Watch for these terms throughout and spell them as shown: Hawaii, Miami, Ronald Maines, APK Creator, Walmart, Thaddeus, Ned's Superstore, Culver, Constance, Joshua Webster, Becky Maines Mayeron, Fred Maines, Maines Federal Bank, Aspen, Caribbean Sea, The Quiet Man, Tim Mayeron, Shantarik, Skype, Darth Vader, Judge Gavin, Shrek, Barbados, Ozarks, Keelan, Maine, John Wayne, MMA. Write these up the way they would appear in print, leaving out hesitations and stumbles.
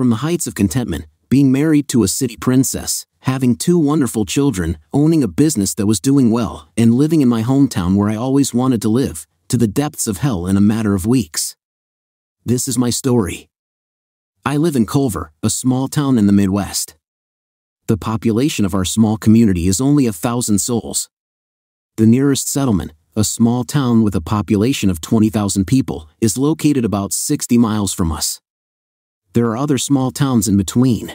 From the heights of contentment, being married to a city princess, having two wonderful children, owning a business that was doing well, and living in my hometown where I always wanted to live, to the depths of hell in a matter of weeks. This is my story. I live in Culver, a small town in the Midwest. The population of our small community is only 1,000 souls. The nearest settlement, a small town with a population of 20,000 people, is located about 60 miles from us. There are other small towns in between.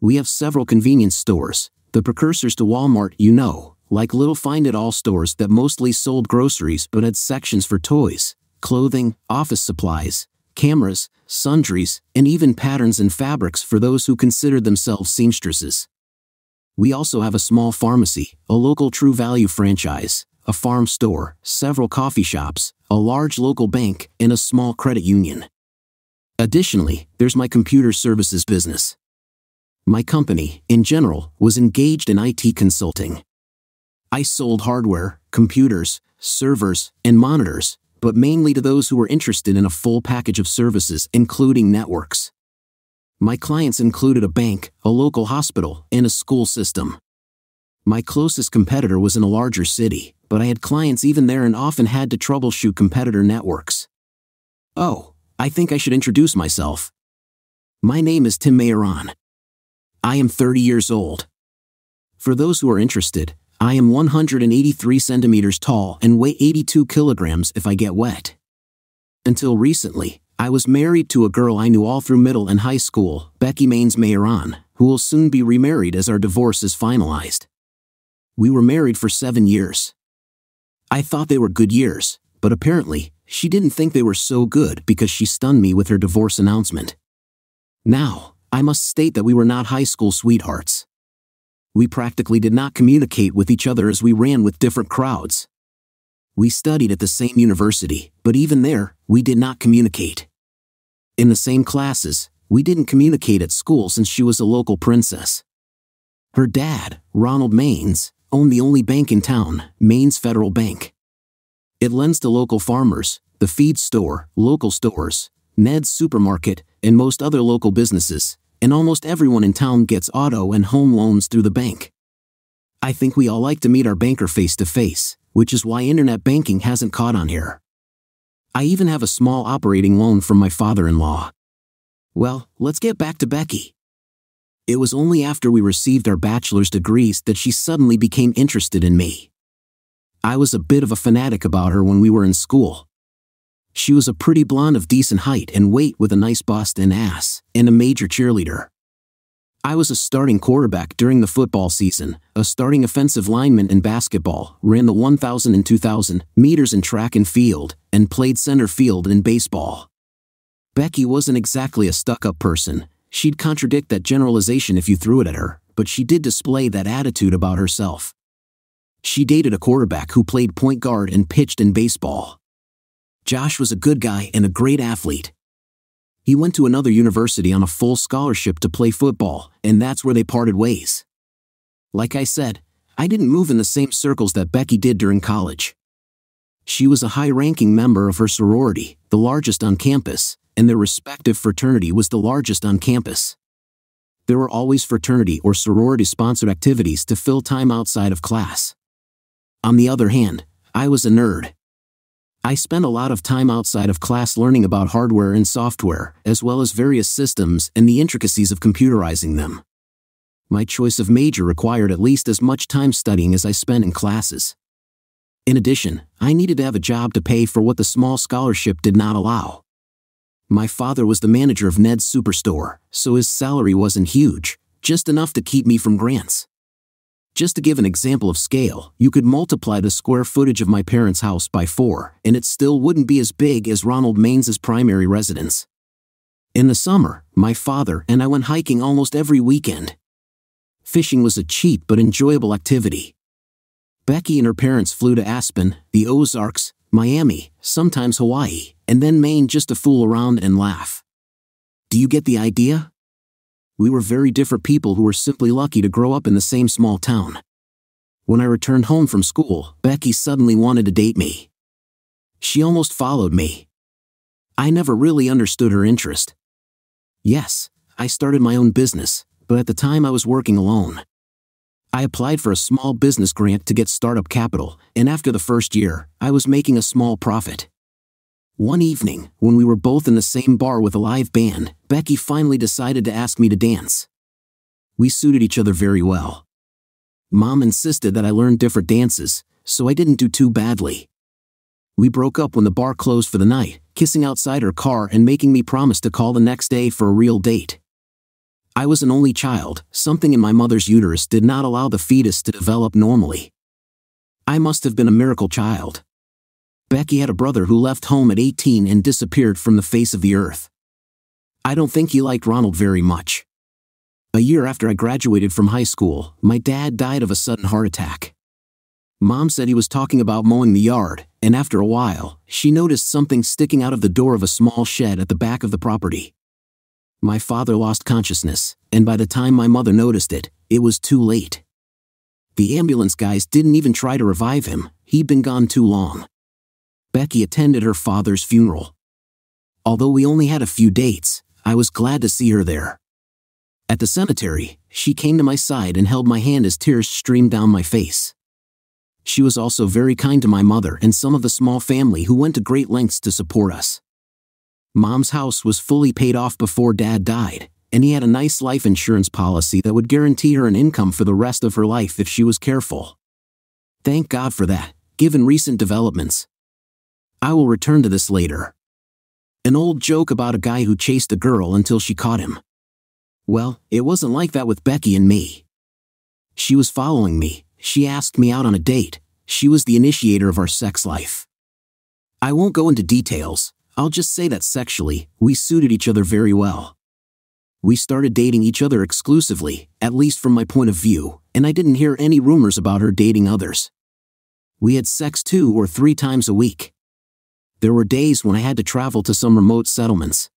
We have several convenience stores, the precursors to Walmart, like little find-it-all stores that mostly sold groceries but had sections for toys, clothing, office supplies, cameras, sundries, and even patterns and fabrics for those who considered themselves seamstresses. We also have a small pharmacy, a local True Value franchise, a farm store, several coffee shops, a large local bank, and a small credit union. Additionally, there's my computer services business. My company, in general, was engaged in IT consulting. I sold hardware, computers, servers, and monitors, but mainly to those who were interested in a full package of services, including networks. My clients included a bank, a local hospital, and a school system. My closest competitor was in a larger city, but I had clients even there and often had to troubleshoot competitor networks. Oh, I think I should introduce myself. My name is Tim Mayeron. I am 30 years old. For those who are interested, I am 183 centimeters tall and weigh 82 kilograms if I get wet. Until recently, I was married to a girl I knew all through middle and high school, Becky Maines Mayeron, who will soon be remarried as our divorce is finalized. We were married for 7 years. I thought they were good years, but apparently, she didn't think they were so good because she stunned me with her divorce announcement. Now, I must state that we were not high school sweethearts. We practically did not communicate with each other as we ran with different crowds. We studied at the same university, but even there, we did not communicate. In the same classes, we didn't communicate at school since she was a local princess. Her dad, Ronald Maines, owned the only bank in town, Maines Federal Bank. It lends to local farmers, the feed store, local stores, Ned's Supermarket, and most other local businesses, and almost everyone in town gets auto and home loans through the bank. I think we all like to meet our banker face-to-face, which is why internet banking hasn't caught on here. I even have a small operating loan from my father-in-law. Well, let's get back to Becky. It was only after we received our bachelor's degrees that she suddenly became interested in me. I was a bit of a fanatic about her when we were in school. She was a pretty blonde of decent height and weight with a nice bust and ass, and a major cheerleader. I was a starting quarterback during the football season, a starting offensive lineman in basketball, ran the 1,000 and 2,000 meters in track and field, and played center field in baseball. Becky wasn't exactly a stuck-up person. She'd contradict that generalization if you threw it at her, but she did display that attitude about herself. She dated a quarterback who played point guard and pitched in baseball. Josh was a good guy and a great athlete. He went to another university on a full scholarship to play football, and that's where they parted ways. Like I said, I didn't move in the same circles that Becky did during college. She was a high-ranking member of her sorority, the largest on campus, and their respective fraternity was the largest on campus. There were always fraternity or sorority-sponsored activities to fill time outside of class. On the other hand, I was a nerd. I spent a lot of time outside of class learning about hardware and software, as well as various systems and the intricacies of computerizing them. My choice of major required at least as much time studying as I spent in classes. In addition, I needed to have a job to pay for what the small scholarship did not allow. My father was the manager of Ned's Superstore, so his salary wasn't huge, just enough to keep me from grants. Just to give an example of scale, you could multiply the square footage of my parents' house by 4, and it still wouldn't be as big as Ronald Maines' primary residence. In the summer, my father and I went hiking almost every weekend. Fishing was a cheap but enjoyable activity. Becky and her parents flew to Aspen, the Ozarks, Miami, sometimes Hawaii, and then Maine just to fool around and laugh. Do you get the idea? We were very different people who were simply lucky to grow up in the same small town. When I returned home from school, Becky suddenly wanted to date me. She almost followed me. I never really understood her interest. Yes, I started my own business, but at the time I was working alone. I applied for a small business grant to get startup capital, and after the first year, I was making a small profit. One evening, when we were both in the same bar with a live band, Becky finally decided to ask me to dance. We suited each other very well. Mom insisted that I learn different dances, so I didn't do too badly. We broke up when the bar closed for the night, kissing outside her car and making me promise to call the next day for a real date. I was an only child, something in my mother's uterus did not allow the fetus to develop normally. I must have been a miracle child. Becky had a brother who left home at 18 and disappeared from the face of the earth. I don't think he liked Ronald very much. A year after I graduated from high school, my dad died of a sudden heart attack. Mom said he was talking about mowing the yard, and after a while, she noticed something sticking out of the door of a small shed at the back of the property. My father lost consciousness, and by the time my mother noticed it, it was too late. The ambulance guys didn't even try to revive him, he'd been gone too long. Becky attended her father's funeral. Although we only had a few dates, I was glad to see her there. At the cemetery, she came to my side and held my hand as tears streamed down my face. She was also very kind to my mother and some of the small family who went to great lengths to support us. Mom's house was fully paid off before Dad died, and he had a nice life insurance policy that would guarantee her an income for the rest of her life if she was careful. Thank God for that, given recent developments. I will return to this later. An old joke about a guy who chased a girl until she caught him. Well, it wasn't like that with Becky and me. She was following me, she asked me out on a date, she was the initiator of our sex life. I won't go into details. I'll just say that sexually, we suited each other very well. We started dating each other exclusively, at least from my point of view, and I didn't hear any rumors about her dating others. We had sex 2 or 3 times a week. There were days when I had to travel to some remote settlements.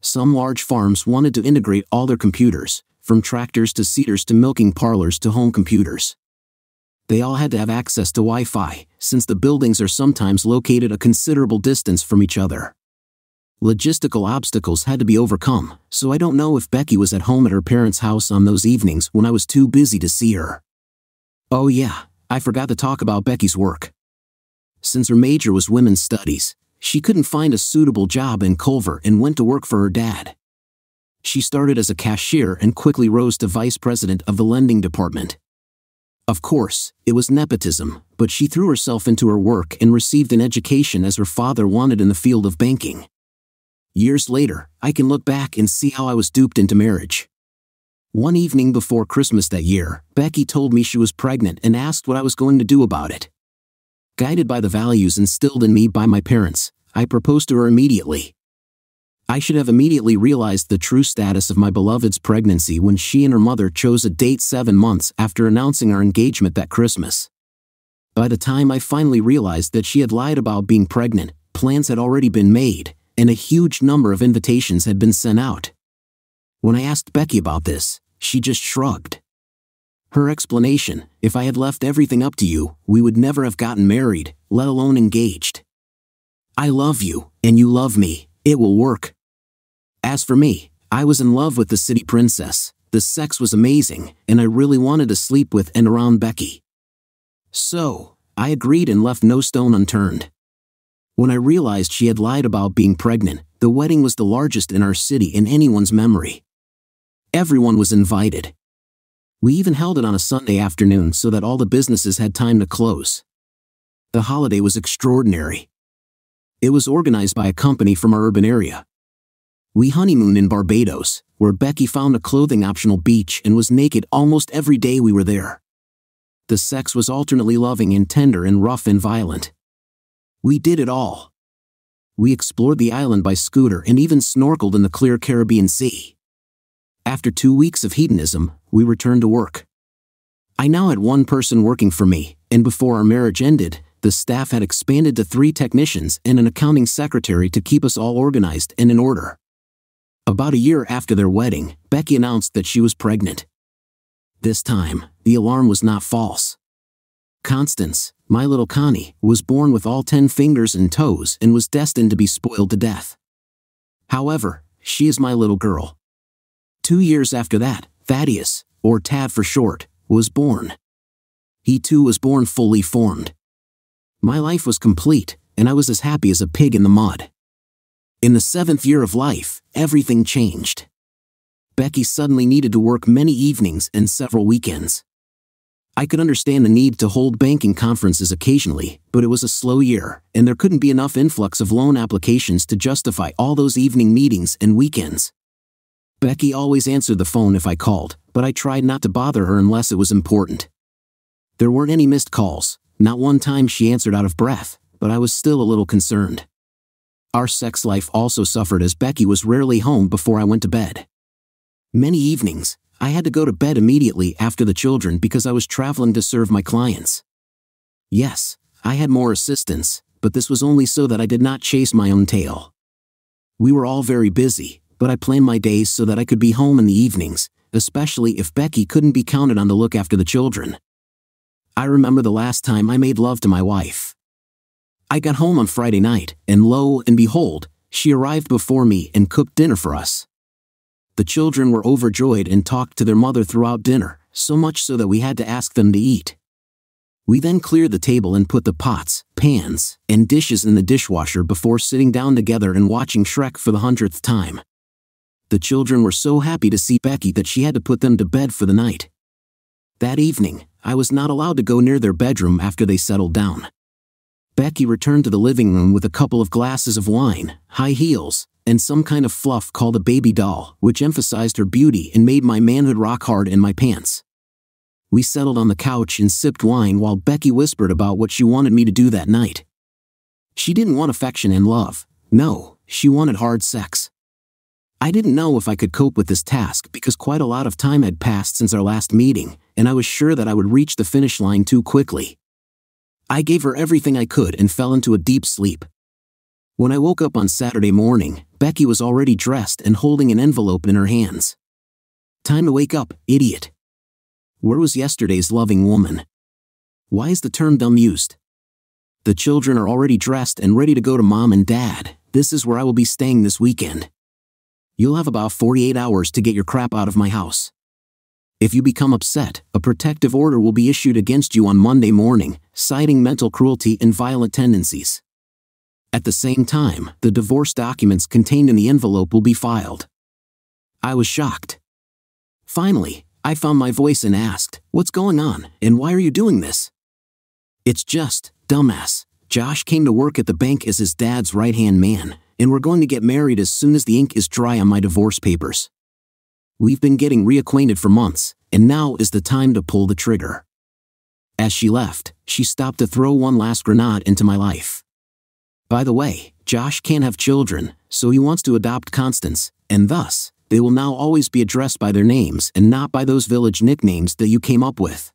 Some large farms wanted to integrate all their computers, from tractors to seeders to milking parlors to home computers. They all had to have access to Wi-Fi, since the buildings are sometimes located a considerable distance from each other. Logistical obstacles had to be overcome, so I don't know if Becky was at home at her parents' house on those evenings when I was too busy to see her. Oh yeah, I forgot to talk about Becky's work. Since her major was women's studies, she couldn't find a suitable job in Culver and went to work for her dad. She started as a cashier and quickly rose to vice president of the lending department. Of course, it was nepotism, but she threw herself into her work and received an education as her father wanted in the field of banking. Years later, I can look back and see how I was duped into marriage. One evening before Christmas that year, Becky told me she was pregnant and asked what I was going to do about it. Guided by the values instilled in me by my parents, I proposed to her immediately. I should have immediately realized the true status of my beloved's pregnancy when she and her mother chose a date 7 months after announcing our engagement that Christmas. By the time I finally realized that she had lied about being pregnant, plans had already been made, and a huge number of invitations had been sent out. When I asked Becky about this, she just shrugged. Her explanation, if I had left everything up to you, we would never have gotten married, let alone engaged. I love you, and you love me, it will work. As for me, I was in love with the city princess, the sex was amazing, and I really wanted to sleep with and around Becky. So, I agreed and left no stone unturned. When I realized she had lied about being pregnant, the wedding was the largest in our city in anyone's memory. Everyone was invited. We even held it on a Sunday afternoon so that all the businesses had time to close. The holiday was extraordinary. It was organized by a company from our urban area. We honeymooned in Barbados, where Becky found a clothing-optional beach and was naked almost every day we were there. The sex was alternately loving and tender and rough and violent. We did it all. We explored the island by scooter and even snorkeled in the clear Caribbean Sea. After 2 weeks of hedonism, we returned to work. I now had one person working for me, and before our marriage ended, the staff had expanded to 3 technicians and an accounting secretary to keep us all organized and in order. About a year after their wedding, Becky announced that she was pregnant. This time, the alarm was not false. Constance, my little Connie, was born with all 10 fingers and toes and was destined to be spoiled to death. However, she is my little girl. 2 years after that, Thaddeus, or Tad for short, was born. He too was born fully formed. My life was complete, and I was as happy as a pig in the mud. In the 7th year of life, everything changed. Becky suddenly needed to work many evenings and several weekends. I could understand the need to hold banking conferences occasionally, but it was a slow year, and there couldn't be enough influx of loan applications to justify all those evening meetings and weekends. Becky always answered the phone if I called, but I tried not to bother her unless it was important. There weren't any missed calls. Not one time she answered out of breath, but I was still a little concerned. Our sex life also suffered as Becky was rarely home before I went to bed. Many evenings, I had to go to bed immediately after the children because I was traveling to serve my clients. Yes, I had more assistance, but this was only so that I did not chase my own tail. We were all very busy, but I planned my days so that I could be home in the evenings, especially if Becky couldn't be counted on to look after the children. I remember the last time I made love to my wife. I got home on Friday night, and lo and behold, she arrived before me and cooked dinner for us. The children were overjoyed and talked to their mother throughout dinner, so much so that we had to ask them to eat. We then cleared the table and put the pots, pans, and dishes in the dishwasher before sitting down together and watching Shrek for the 100th time. The children were so happy to see Becky that she had to put them to bed for the night. That evening, I was not allowed to go near their bedroom after they settled down. Becky returned to the living room with a couple of glasses of wine, high heels, and some kind of fluff called a baby doll, which emphasized her beauty and made my manhood rock hard in my pants. We settled on the couch and sipped wine while Becky whispered about what she wanted me to do that night. She didn't want affection and love. No, she wanted hard sex. I didn't know if I could cope with this task because quite a lot of time had passed since our last meeting, and I was sure that I would reach the finish line too quickly. I gave her everything I could and fell into a deep sleep. When I woke up on Saturday morning, Becky was already dressed and holding an envelope in her hands. Time to wake up, idiot. Where was yesterday's loving woman? Why is the term dumb used? The children are already dressed and ready to go to mom and dad. This is where I will be staying this weekend. You'll have about 48 hours to get your crap out of my house. If you become upset, a protective order will be issued against you on Monday morning, citing mental cruelty and violent tendencies. At the same time, the divorce documents contained in the envelope will be filed. I was shocked. Finally, I found my voice and asked, "What's going on, and why are you doing this?" "It's just, dumbass, Josh came to work at the bank as his dad's right-hand man, and we're going to get married as soon as the ink is dry on my divorce papers. We've been getting reacquainted for months, and now is the time to pull the trigger." As she left, she stopped to throw one last grenade into my life. By the way, Josh can't have children, so he wants to adopt Constance, and thus, they will now always be addressed by their names and not by those village nicknames that you came up with.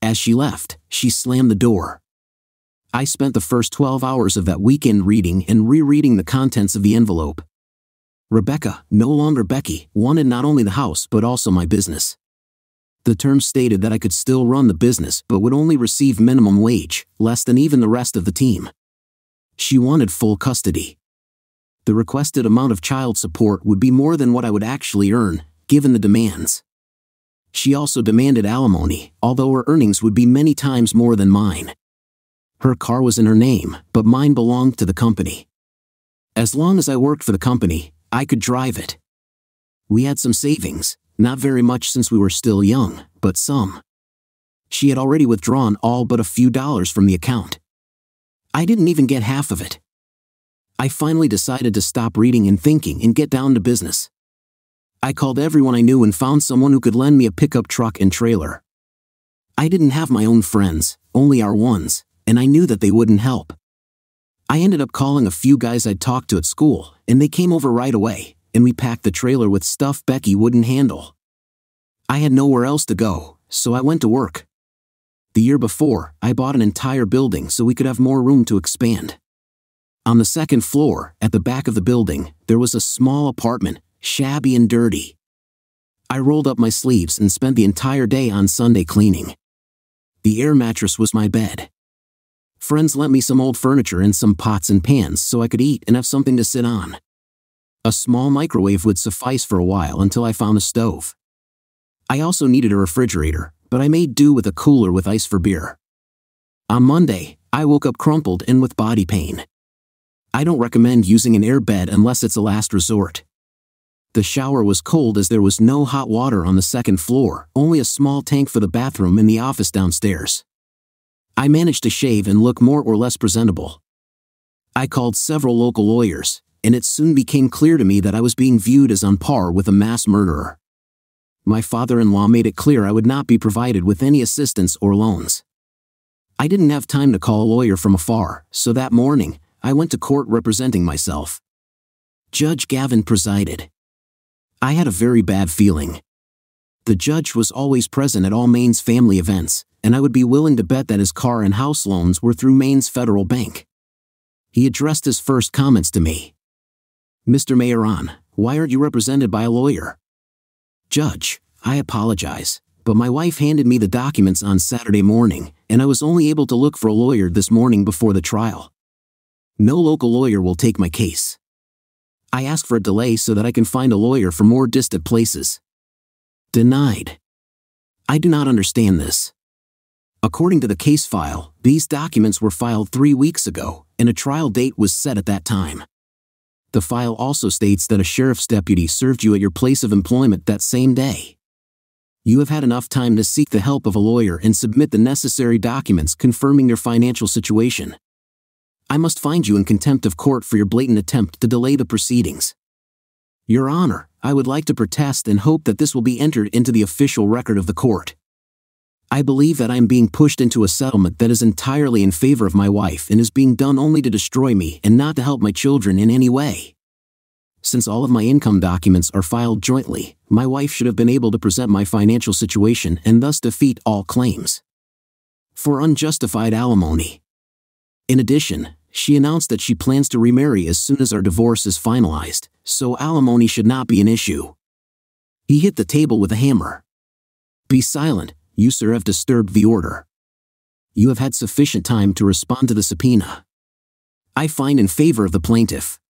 As she left, she slammed the door. I spent the first 12 hours of that weekend reading and rereading the contents of the envelope. Rebecca, no longer Becky, wanted not only the house but also my business. The terms stated that I could still run the business but would only receive minimum wage, less than even the rest of the team. She wanted full custody. The requested amount of child support would be more than what I would actually earn, given the demands. She also demanded alimony, although her earnings would be many times more than mine. Her car was in her name, but mine belonged to the company. As long as I worked for the company, I could drive it. We had some savings, not very much since we were still young, but some. She had already withdrawn all but a few dollars from the account. I didn't even get half of it. I finally decided to stop reading and thinking and get down to business. I called everyone I knew and found someone who could lend me a pickup truck and trailer. I didn't have my own friends, only our ones, and I knew that they wouldn't help. I ended up calling a few guys I'd talked to at school, and they came over right away, and we packed the trailer with stuff Becky wouldn't handle. I had nowhere else to go, so I went to work. The year before, I bought an entire building so we could have more room to expand. On the second floor, at the back of the building, there was a small apartment, shabby and dirty. I rolled up my sleeves and spent the entire day on Sunday cleaning. The air mattress was my bed. Friends lent me some old furniture and some pots and pans so I could eat and have something to sit on. A small microwave would suffice for a while until I found a stove. I also needed a refrigerator, but I made do with a cooler with ice for beer. On Monday, I woke up crumpled and with body pain. I don't recommend using an air bed unless it's a last resort. The shower was cold as there was no hot water on the second floor, only a small tank for the bathroom and the office downstairs. I managed to shave and look more or less presentable. I called several local lawyers, and it soon became clear to me that I was being viewed as on par with a mass murderer. My father-in-law made it clear I would not be provided with any assistance or loans. I didn't have time to call a lawyer from afar, so that morning, I went to court representing myself. Judge Gavin presided. I had a very bad feeling. The judge was always present at all Maines family events, and I would be willing to bet that his car and house loans were through Maines Federal Bank. He addressed his first comments to me. "Mr. Mayeron, why aren't you represented by a lawyer?" "Judge, I apologize, but my wife handed me the documents on Saturday morning, and I was only able to look for a lawyer this morning before the trial. No local lawyer will take my case. I asked for a delay so that I can find a lawyer from more distant places." Denied. I do not understand this. According to the case file, these documents were filed 3 weeks ago, and a trial date was set at that time. The file also states that a sheriff's deputy served you at your place of employment that same day. You have had enough time to seek the help of a lawyer and submit the necessary documents confirming your financial situation. I must find you in contempt of court for your blatant attempt to delay the proceedings. Your Honor, I would like to protest and hope that this will be entered into the official record of the court. I believe that I am being pushed into a settlement that is entirely in favor of my wife and is being done only to destroy me and not to help my children in any way. Since all of my income documents are filed jointly, my wife should have been able to present my financial situation and thus defeat all claims for unjustified alimony. In addition, she announced that she plans to remarry as soon as our divorce is finalized, so alimony should not be an issue. He hit the table with a hammer. "Be silent. You, sir, have disturbed the order. You have had sufficient time to respond to the subpoena. I find in favor of the plaintiff."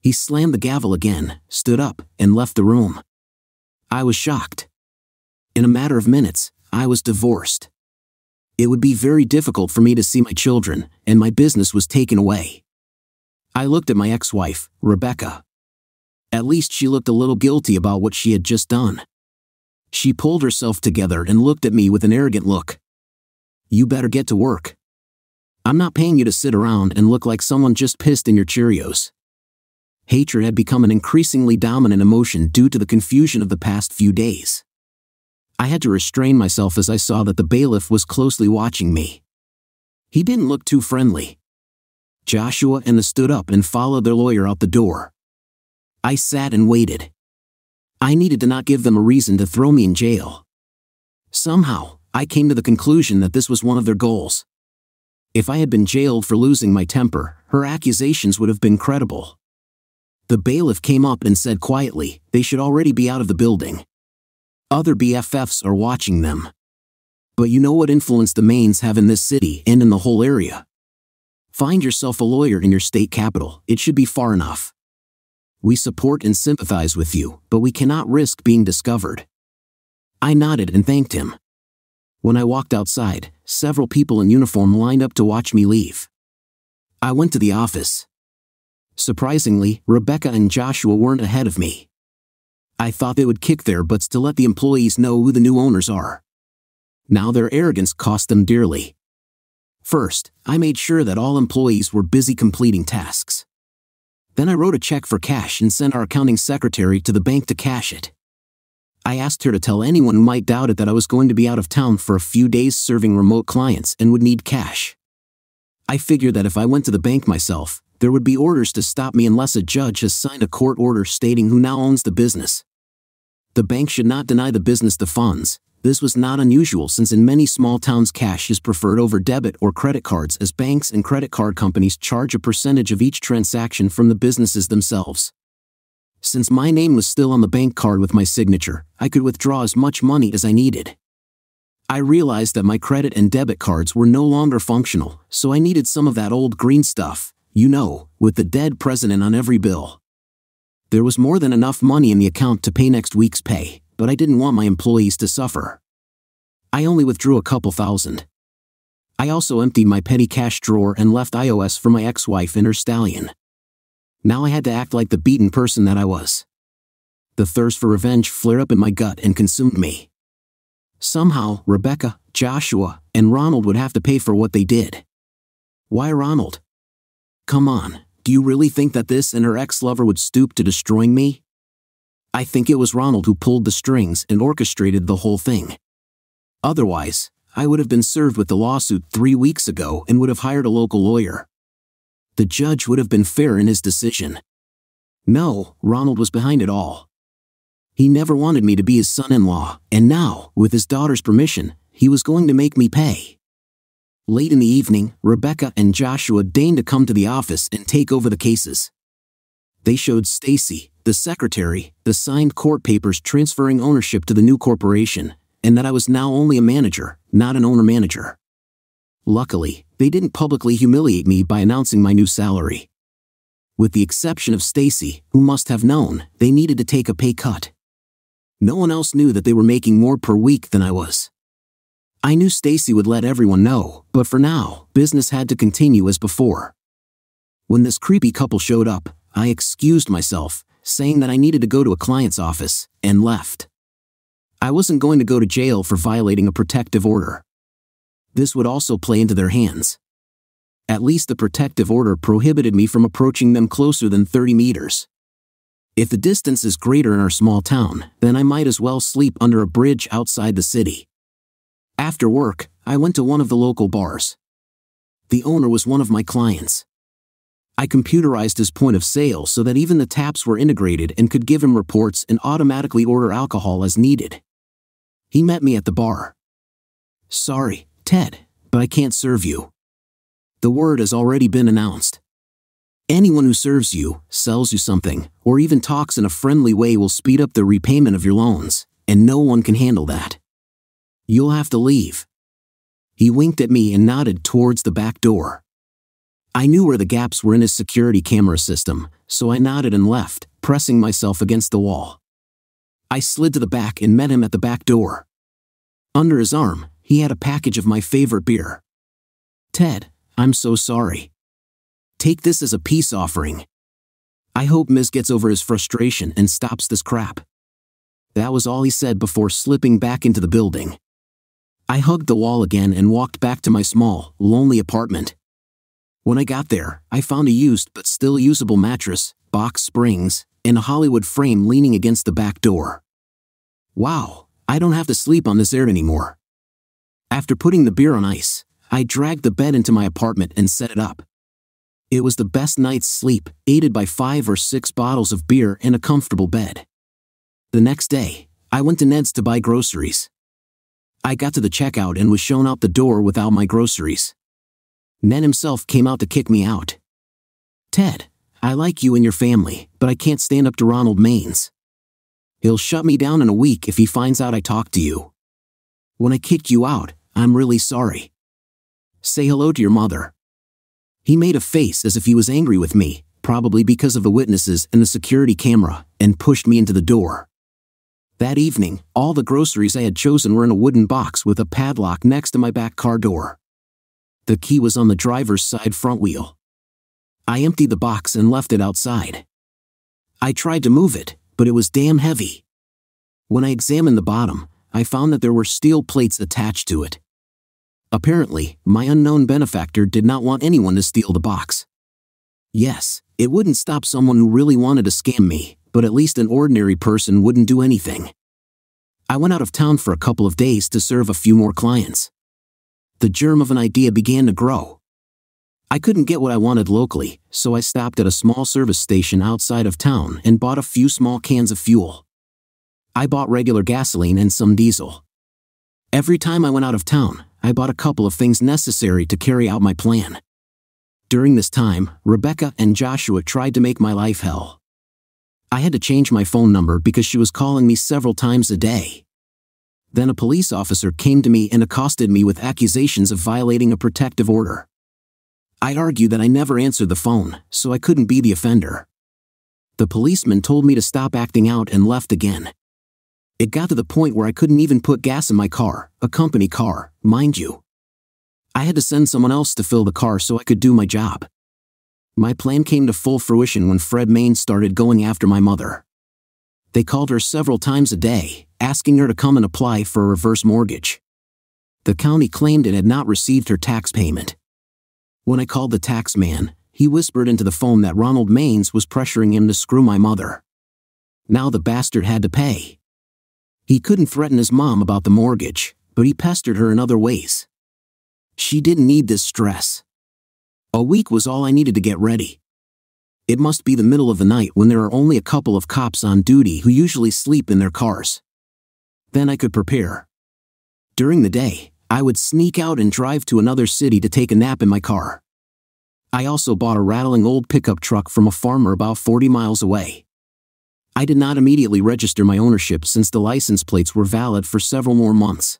He slammed the gavel again, stood up, and left the room. I was shocked. In a matter of minutes, I was divorced. It would be very difficult for me to see my children, and my business was taken away. I looked at my ex-wife, Rebecca. At least she looked a little guilty about what she had just done. She pulled herself together and looked at me with an arrogant look. "You better get to work. I'm not paying you to sit around and look like someone just pissed in your Cheerios." Hatred had become an increasingly dominant emotion due to the confusion of the past few days. I had to restrain myself as I saw that the bailiff was closely watching me. He didn't look too friendly. Joshua and the stood up and followed their lawyer out the door. I sat and waited. I needed to not give them a reason to throw me in jail. Somehow, I came to the conclusion that this was one of their goals. If I had been jailed for losing my temper, her accusations would have been credible. The bailiff came up and said quietly, "They should already be out of the building. Other BFFs are watching them." But you know what influence the Maines have in this city and in the whole area. Find yourself a lawyer in your state capital. It should be far enough. We support and sympathize with you, but we cannot risk being discovered. I nodded and thanked him. When I walked outside, several people in uniform lined up to watch me leave. I went to the office. Surprisingly, Rebecca and Joshua weren't ahead of me. I thought they would kick their butts to let the employees know who the new owners are. Now their arrogance cost them dearly. First, I made sure that all employees were busy completing tasks. Then I wrote a check for cash and sent our accounting secretary to the bank to cash it. I asked her to tell anyone who might doubt it that I was going to be out of town for a few days serving remote clients and would need cash. I figured that if I went to the bank myself, there would be orders to stop me unless a judge has signed a court order stating who now owns the business. The bank should not deny the business the funds. This was not unusual since in many small towns cash is preferred over debit or credit cards as banks and credit card companies charge a percentage of each transaction from the businesses themselves. Since my name was still on the bank card with my signature, I could withdraw as much money as I needed. I realized that my credit and debit cards were no longer functional, so I needed some of that old green stuff, you know, with the dead president on every bill. There was more than enough money in the account to pay next week's pay, but I didn't want my employees to suffer. I only withdrew a couple thousand. I also emptied my petty cash drawer and left IOS for my ex-wife and her stallion. Now I had to act like the beaten person that I was. The thirst for revenge flared up in my gut and consumed me. Somehow, Rebecca, Joshua, and Ronald would have to pay for what they did. Why Ronald? Come on, do you really think that this and her ex-lover would stoop to destroying me? I think it was Ronald who pulled the strings and orchestrated the whole thing. Otherwise, I would have been served with the lawsuit 3 weeks ago and would have hired a local lawyer. The judge would have been fair in his decision. No, Ronald was behind it all. He never wanted me to be his son-in-law, and now, with his daughter's permission, he was going to make me pay. Late in the evening, Rebecca and Joshua deigned to come to the office and take over the cases. They showed Stacy, the secretary, the signed court papers transferring ownership to the new corporation, and that I was now only a manager, not an owner-manager. Luckily, they didn't publicly humiliate me by announcing my new salary. With the exception of Stacy, who must have known, they needed to take a pay cut. No one else knew that they were making more per week than I was. I knew Stacy would let everyone know, but for now, business had to continue as before. When this creepy couple showed up, I excused myself, saying that I needed to go to a client's office, and left. I wasn't going to go to jail for violating a protective order. This would also play into their hands. At least the protective order prohibited me from approaching them closer than 30 meters. If the distance is greater in our small town, then I might as well sleep under a bridge outside the city. After work, I went to one of the local bars. The owner was one of my clients. I computerized his point of sale so that even the taps were integrated and could give him reports and automatically order alcohol as needed. He met me at the bar. "Sorry, Ted, but I can't serve you. The word has already been announced. Anyone who serves you, sells you something, or even talks in a friendly way will speed up the repayment of your loans, and no one can handle that. You'll have to leave." He winked at me and nodded towards the back door. I knew where the gaps were in his security camera system, so I nodded and left, pressing myself against the wall. I slid to the back and met him at the back door. Under his arm, he had a package of my favorite beer. "Ted, I'm so sorry. Take this as a peace offering. I hope Miz gets over his frustration and stops this crap." That was all he said before slipping back into the building. I hugged the wall again and walked back to my small, lonely apartment. When I got there, I found a used but still usable mattress, box springs, and a Hollywood frame leaning against the back door. Wow, I don't have to sleep on this air anymore. After putting the beer on ice, I dragged the bed into my apartment and set it up. It was the best night's sleep, aided by 5 or 6 bottles of beer and a comfortable bed. The next day, I went to Ned's to buy groceries. I got to the checkout and was shown out the door without my groceries. Ned himself came out to kick me out. "Ted, I like you and your family, but I can't stand up to Ronald Maines. He'll shut me down in a week if he finds out I talked to you. When I kicked you out, I'm really sorry. Say hello to your mother." He made a face as if he was angry with me, probably because of the witnesses and the security camera, and pushed me into the door. That evening, all the groceries I had chosen were in a wooden box with a padlock next to my back car door. The key was on the driver's side front wheel. I emptied the box and left it outside. I tried to move it, but it was damn heavy. When I examined the bottom, I found that there were steel plates attached to it. Apparently, my unknown benefactor did not want anyone to steal the box. Yes, it wouldn't stop someone who really wanted to scam me, but at least an ordinary person wouldn't do anything. I went out of town for a couple of days to serve a few more clients. The germ of an idea began to grow. I couldn't get what I wanted locally, so I stopped at a small service station outside of town and bought a few small cans of fuel. I bought regular gasoline and some diesel. Every time I went out of town, I bought a couple of things necessary to carry out my plan. During this time, Rebecca and Joshua tried to make my life hell. I had to change my phone number because she was calling me several times a day. Then a police officer came to me and accosted me with accusations of violating a protective order. I argued that I never answered the phone, so I couldn't be the offender. The policeman told me to stop acting out and left again. It got to the point where I couldn't even put gas in my car, a company car, mind you. I had to send someone else to fill the car so I could do my job. My plan came to full fruition when Fred Maines started going after my mother. They called her several times a day, asking her to come and apply for a reverse mortgage. The county claimed it had not received her tax payment. When I called the tax man, he whispered into the phone that Ronald Maines was pressuring him to screw my mother. Now the bastard had to pay. He couldn't threaten his mom about the mortgage, but he pestered her in other ways. She didn't need this stress. A week was all I needed to get ready. It must be the middle of the night when there are only a couple of cops on duty who usually sleep in their cars. Then I could prepare. During the day, I would sneak out and drive to another city to take a nap in my car. I also bought a rattling old pickup truck from a farmer about 40 miles away. I did not immediately register my ownership since the license plates were valid for several more months.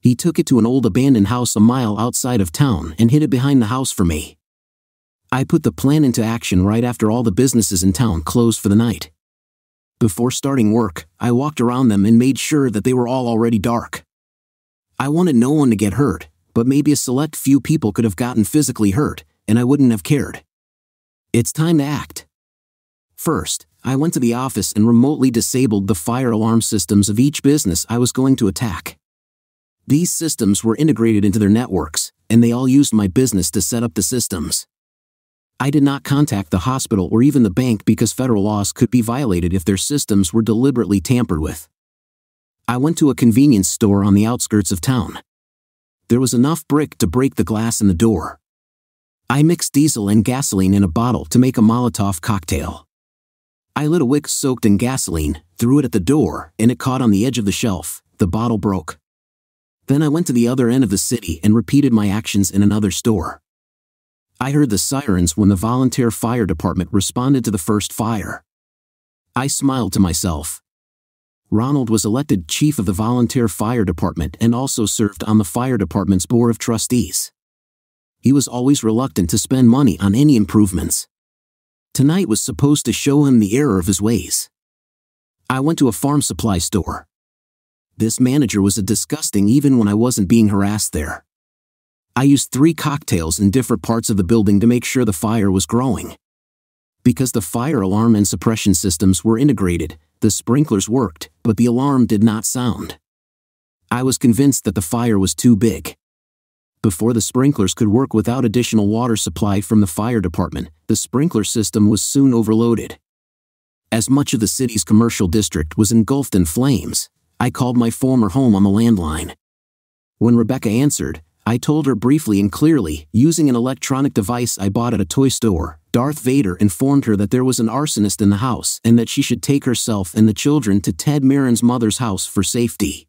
He took it to an old abandoned house a mile outside of town and hid it behind the house for me. I put the plan into action right after all the businesses in town closed for the night. Before starting work, I walked around them and made sure that they were all already dark. I wanted no one to get hurt, but maybe a select few people could have gotten physically hurt, and I wouldn't have cared. It's time to act. First, I went to the office and remotely disabled the fire alarm systems of each business I was going to attack. These systems were integrated into their networks, and they all used my business to set up the systems. I did not contact the hospital or even the bank because federal laws could be violated if their systems were deliberately tampered with. I went to a convenience store on the outskirts of town. There was enough brick to break the glass in the door. I mixed diesel and gasoline in a bottle to make a Molotov cocktail. I lit a wick soaked in gasoline, threw it at the door, and it caught on the edge of the shelf. The bottle broke. Then I went to the other end of the city and repeated my actions in another store. I heard the sirens when the volunteer fire department responded to the first fire. I smiled to myself. Ronald was elected chief of the volunteer fire department and also served on the fire department's board of trustees. He was always reluctant to spend money on any improvements. Tonight was supposed to show him the error of his ways. I went to a farm supply store. This manager was disgusting even when I wasn't being harassed there. I used 3 cocktails in different parts of the building to make sure the fire was growing. Because the fire alarm and suppression systems were integrated, the sprinklers worked, but the alarm did not sound. I was convinced that the fire was too big. Before the sprinklers could work without additional water supply from the fire department, the sprinkler system was soon overloaded. As much of the city's commercial district was engulfed in flames, I called my former home on the landline. When Rebecca answered, I told her briefly and clearly, using an electronic device I bought at a toy store. Darth Vader informed her that there was an arsonist in the house and that she should take herself and the children to Ted Mayeron's mother's house for safety.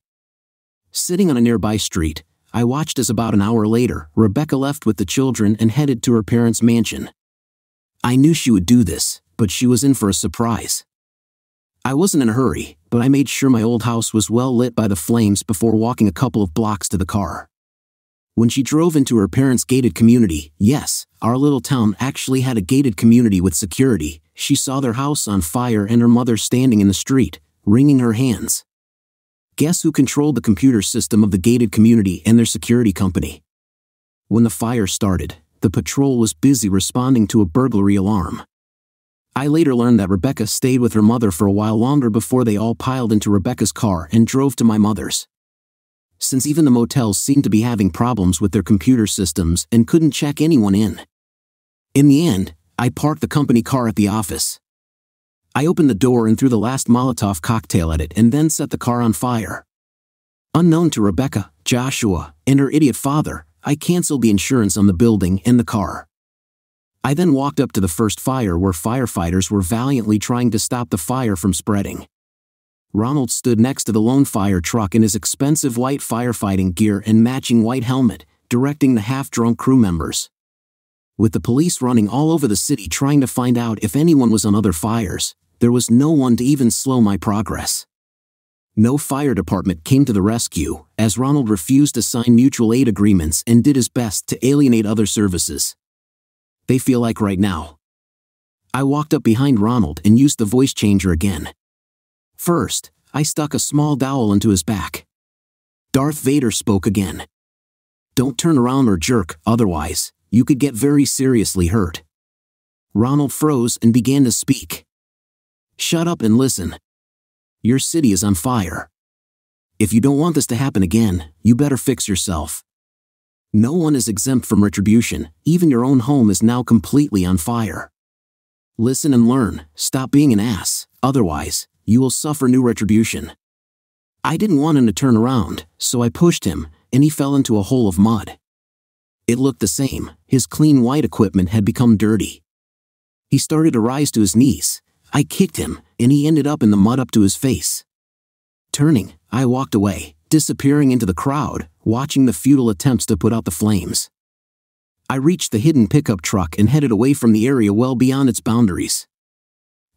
Sitting on a nearby street, I watched as about an hour later, Rebecca left with the children and headed to her parents' mansion. I knew she would do this, but she was in for a surprise. I wasn't in a hurry, but I made sure my old house was well lit by the flames before walking a couple of blocks to the car. When she drove into her parents' gated community, yes, our little town actually had a gated community with security, she saw their house on fire and her mother standing in the street, wringing her hands. Guess who controlled the computer system of the gated community and their security company? When the fire started, the patrol was busy responding to a burglary alarm. I later learned that Rebecca stayed with her mother for a while longer before they all piled into Rebecca's car and drove to my mother's. Since even the motels seemed to be having problems with their computer systems and couldn't check anyone in. In the end, I parked the company car at the office. I opened the door and threw the last Molotov cocktail at it and then set the car on fire. Unknown to Rebecca, Joshua, and her idiot father, I canceled the insurance on the building and the car. I then walked up to the first fire where firefighters were valiantly trying to stop the fire from spreading. Ronald stood next to the lone fire truck in his expensive white firefighting gear and matching white helmet, directing the half-drunk crew members. With the police running all over the city trying to find out if anyone was on other fires, there was no one to even slow my progress. No fire department came to the rescue, as Ronald refused to sign mutual aid agreements and did his best to alienate other services. They feel like right now. I walked up behind Ronald and used the voice changer again. First, I stuck a small dowel into his back. Darth Vader spoke again. Don't turn around or jerk, otherwise, you could get very seriously hurt. Ronald froze and began to speak. Shut up and listen. Your city is on fire. If you don't want this to happen again, you better fix yourself. No one is exempt from retribution, even your own home is now completely on fire. Listen and learn, stop being an ass, otherwise, you will suffer new retribution. I didn't want him to turn around, so I pushed him, and he fell into a hole of mud. It looked the same, his clean white equipment had become dirty. He started to rise to his knees. I kicked him, and he ended up in the mud up to his face. Turning, I walked away, disappearing into the crowd, watching the futile attempts to put out the flames. I reached the hidden pickup truck and headed away from the area well beyond its boundaries.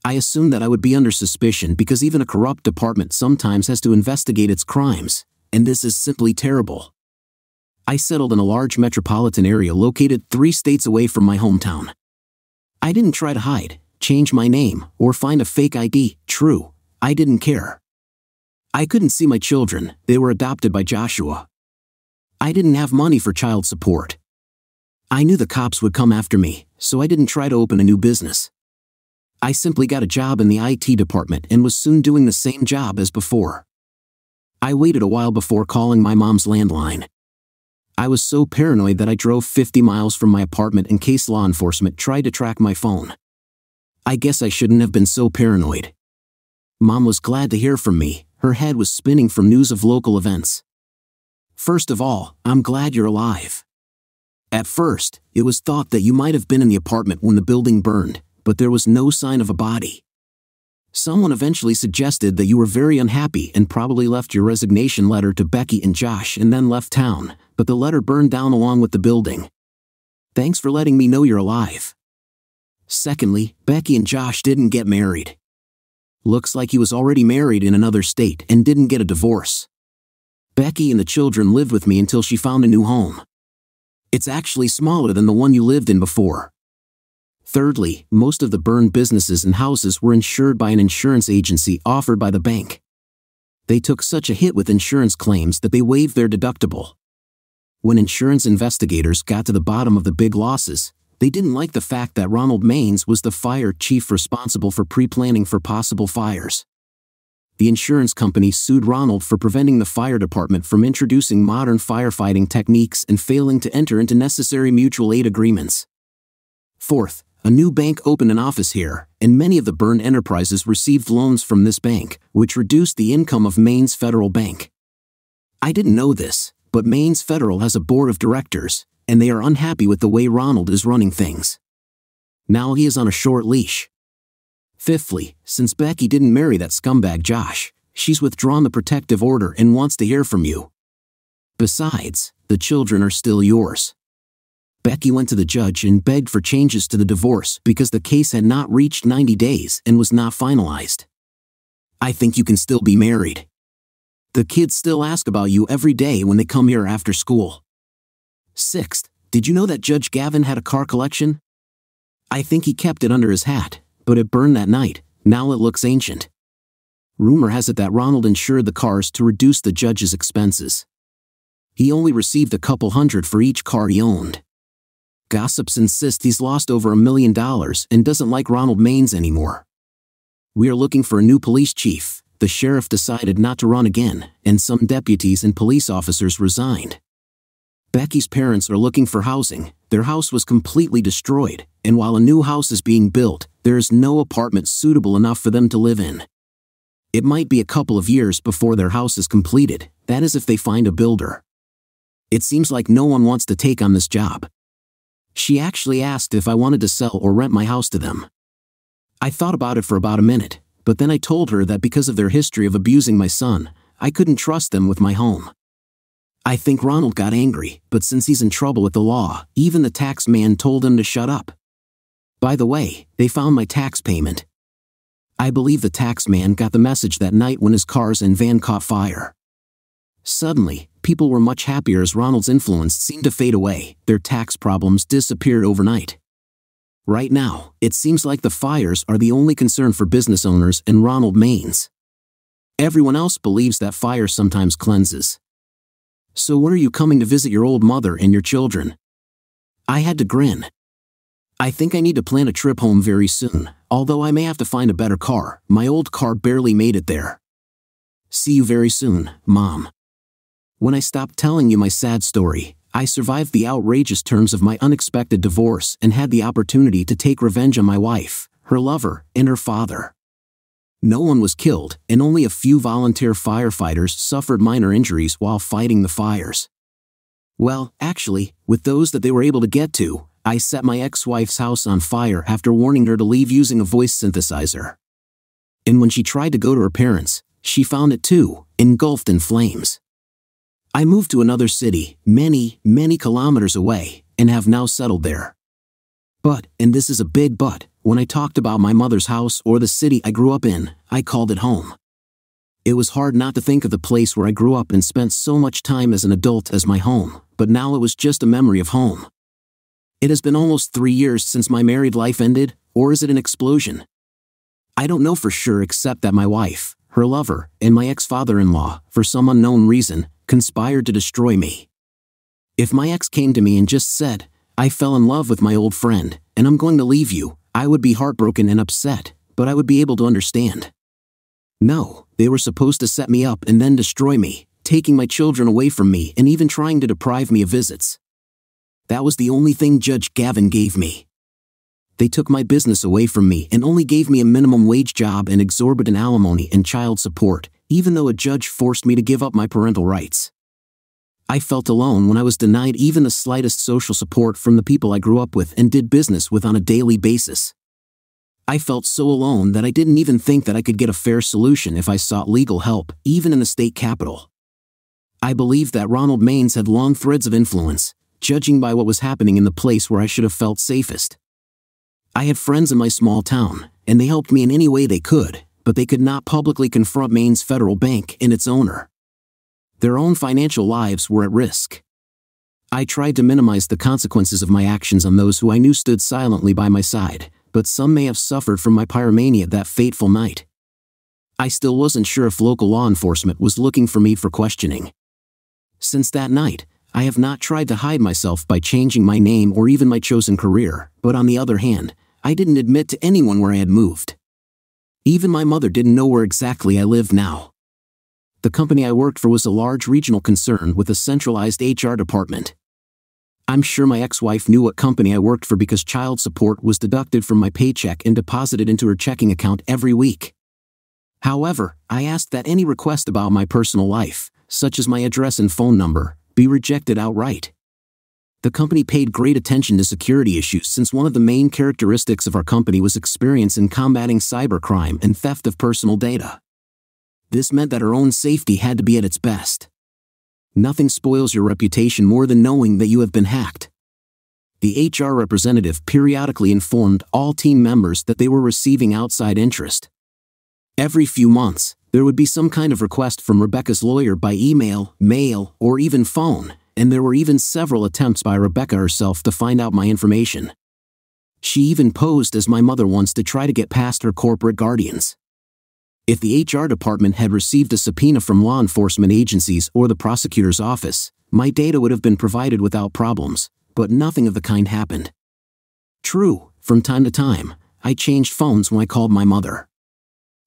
I assumed that I would be under suspicion because even a corrupt department sometimes has to investigate its crimes, and this is simply terrible. I settled in a large metropolitan area located 3 states away from my hometown. I didn't try to hide, change my name, or find a fake ID, true, I didn't care. I couldn't see my children, they were adopted by Joshua. I didn't have money for child support. I knew the cops would come after me, so I didn't try to open a new business. I simply got a job in the IT department and was soon doing the same job as before. I waited a while before calling my mom's landline. I was so paranoid that I drove 50 miles from my apartment in case law enforcement tried to track my phone. I guess I shouldn't have been so paranoid. Mom was glad to hear from me. Her head was spinning from news of local events. First of all, I'm glad you're alive. At first, it was thought that you might have been in the apartment when the building burned, but there was no sign of a body. Someone eventually suggested that you were very unhappy and probably left your resignation letter to Becky and Josh and then left town, but the letter burned down along with the building. Thanks for letting me know you're alive. Secondly, Becky and Josh didn't get married. Looks like he was already married in another state and didn't get a divorce. Becky and the children lived with me until she found a new home. It's actually smaller than the one you lived in before. Thirdly, most of the burned businesses and houses were insured by an insurance agency offered by the bank. They took such a hit with insurance claims that they waived their deductible. When insurance investigators got to the bottom of the big losses, they didn't like the fact that Ronald Maines was the fire chief responsible for pre-planning for possible fires. The insurance company sued Ronald for preventing the fire department from introducing modern firefighting techniques and failing to enter into necessary mutual aid agreements. Fourth, a new bank opened an office here, and many of the burned enterprises received loans from this bank, which reduced the income of Maines Federal Bank. I didn't know this, but Maines Federal has a board of directors, and they are unhappy with the way Ronald is running things. Now he is on a short leash. Fifthly, since Becky didn't marry that scumbag Josh, she's withdrawn the protective order and wants to hear from you. Besides, the children are still yours. Becky went to the judge and begged for changes to the divorce because the case had not reached 90 days and was not finalized. I think you can still be married. The kids still ask about you every day when they come here after school. Sixth, did you know that Judge Gavin had a car collection? I think he kept it under his hat, but it burned that night, now it looks ancient. Rumor has it that Ronald insured the cars to reduce the judge's expenses. He only received a couple hundred for each car he owned. Gossips insist he's lost over $1 million and doesn't like Ronald Maines anymore. We are looking for a new police chief, the sheriff decided not to run again, and some deputies and police officers resigned. Becky's parents are looking for housing, their house was completely destroyed, and while a new house is being built, there is no apartment suitable enough for them to live in. It might be a couple of years before their house is completed, that is if they find a builder. It seems like no one wants to take on this job. She actually asked if I wanted to sell or rent my house to them. I thought about it for about a minute, but then I told her that because of their history of abusing my son, I couldn't trust them with my home. I think Ronald got angry, but since he's in trouble with the law, even the tax man told him to shut up. By the way, they found my tax payment. I believe the tax man got the message that night when his cars and van caught fire. Suddenly, people were much happier as Ronald's influence seemed to fade away, their tax problems disappeared overnight. Right now, it seems like the fires are the only concern for business owners and Ronald Maines. Everyone else believes that fire sometimes cleanses. So when are you coming to visit your old mother and your children? I had to grin. I think I need to plan a trip home very soon, although I may have to find a better car. My old car barely made it there. See you very soon, Mom. When I stopped telling you my sad story, I survived the outrageous terms of my unexpected divorce and had the opportunity to take revenge on my wife, her lover, and her father. No one was killed, and only a few volunteer firefighters suffered minor injuries while fighting the fires. Well, actually, with those that they were able to get to, I set my ex-wife's house on fire after warning her to leave using a voice synthesizer. And when she tried to go to her parents, she found it too, engulfed in flames. I moved to another city, many, many kilometers away, and have now settled there. But, and this is a big but, when I talked about my mother's house or the city I grew up in, I called it home. It was hard not to think of the place where I grew up and spent so much time as an adult as my home, but now it was just a memory of home. It has been almost 3 years since my married life ended, or is it an explosion? I don't know for sure except that my wife, her lover, and my ex-father-in-law, for some unknown reason, conspired to destroy me. If my ex came to me and just said, "I fell in love with my old friend, and I'm going to leave you," I would be heartbroken and upset, but I would be able to understand. No, they were supposed to set me up and then destroy me, taking my children away from me and even trying to deprive me of visits. That was the only thing Judge Gavin gave me. They took my business away from me and only gave me a minimum wage job and exorbitant alimony and child support, even though a judge forced me to give up my parental rights. I felt alone when I was denied even the slightest social support from the people I grew up with and did business with on a daily basis. I felt so alone that I didn't even think that I could get a fair solution if I sought legal help, even in the state capital. I believed that Ronald Maines had long threads of influence, judging by what was happening in the place where I should have felt safest. I had friends in my small town, and they helped me in any way they could, but they could not publicly confront Maines Federal Bank and its owner. Their own financial lives were at risk. I tried to minimize the consequences of my actions on those who I knew stood silently by my side, but some may have suffered from my pyromania that fateful night. I still wasn't sure if local law enforcement was looking for me for questioning. Since that night, I have not tried to hide myself by changing my name or even my chosen career, but on the other hand, I didn't admit to anyone where I had moved. Even my mother didn't know where exactly I lived now. The company I worked for was a large regional concern with a centralized HR department. I'm sure my ex-wife knew what company I worked for because child support was deducted from my paycheck and deposited into her checking account every week. However, I asked that any request about my personal life, such as my address and phone number, be rejected outright. The company paid great attention to security issues since one of the main characteristics of our company was experience in combating cybercrime and theft of personal data. This meant that our own safety had to be at its best. Nothing spoils your reputation more than knowing that you have been hacked. The HR representative periodically informed all team members that they were receiving outside interest. Every few months, there would be some kind of request from Rebecca's lawyer by email, mail, or even phone, and there were even several attempts by Rebecca herself to find out my information. She even posed as my mother once to try to get past her corporate guardians. If the HR department had received a subpoena from law enforcement agencies or the prosecutor's office, my data would have been provided without problems, but nothing of the kind happened. True, from time to time, I changed phones when I called my mother.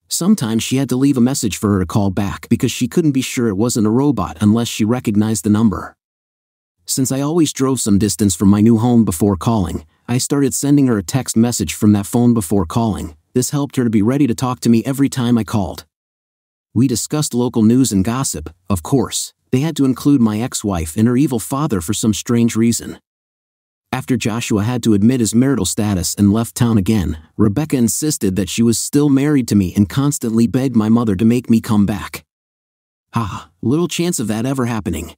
Sometimes she had to leave a message for her to call back because she couldn't be sure it wasn't a robot unless she recognized the number. Since I always drove some distance from my new home before calling, I started sending her a text message from that phone before calling. This helped her to be ready to talk to me every time I called. We discussed local news and gossip, of course. They had to include my ex-wife and her evil father for some strange reason. After Joshua had to admit his marital status and left town again, Rebecca insisted that she was still married to me and constantly begged my mother to make me come back. Ah, little chance of that ever happening.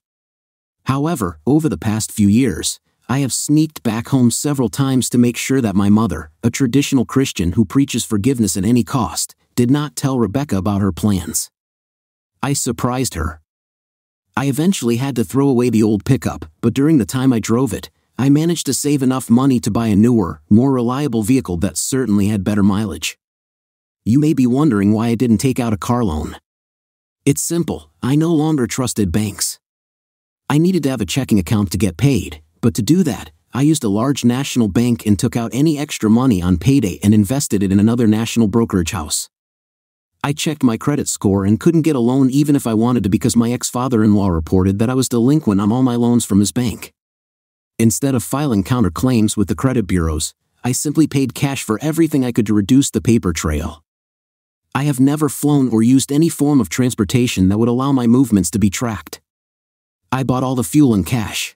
However, over the past few years, I have sneaked back home several times to make sure that my mother, a traditional Christian who preaches forgiveness at any cost, did not tell Rebecca about her plans. I surprised her. I eventually had to throw away the old pickup, but during the time I drove it, I managed to save enough money to buy a newer, more reliable vehicle that certainly had better mileage. You may be wondering why I didn't take out a car loan. It's simple, I no longer trusted banks. I needed to have a checking account to get paid, but to do that, I used a large national bank and took out any extra money on payday and invested it in another national brokerage house. I checked my credit score and couldn't get a loan even if I wanted to because my ex-father-in-law reported that I was delinquent on all my loans from his bank. Instead of filing counterclaims with the credit bureaus, I simply paid cash for everything I could to reduce the paper trail. I have never flown or used any form of transportation that would allow my movements to be tracked. I bought all the fuel in cash.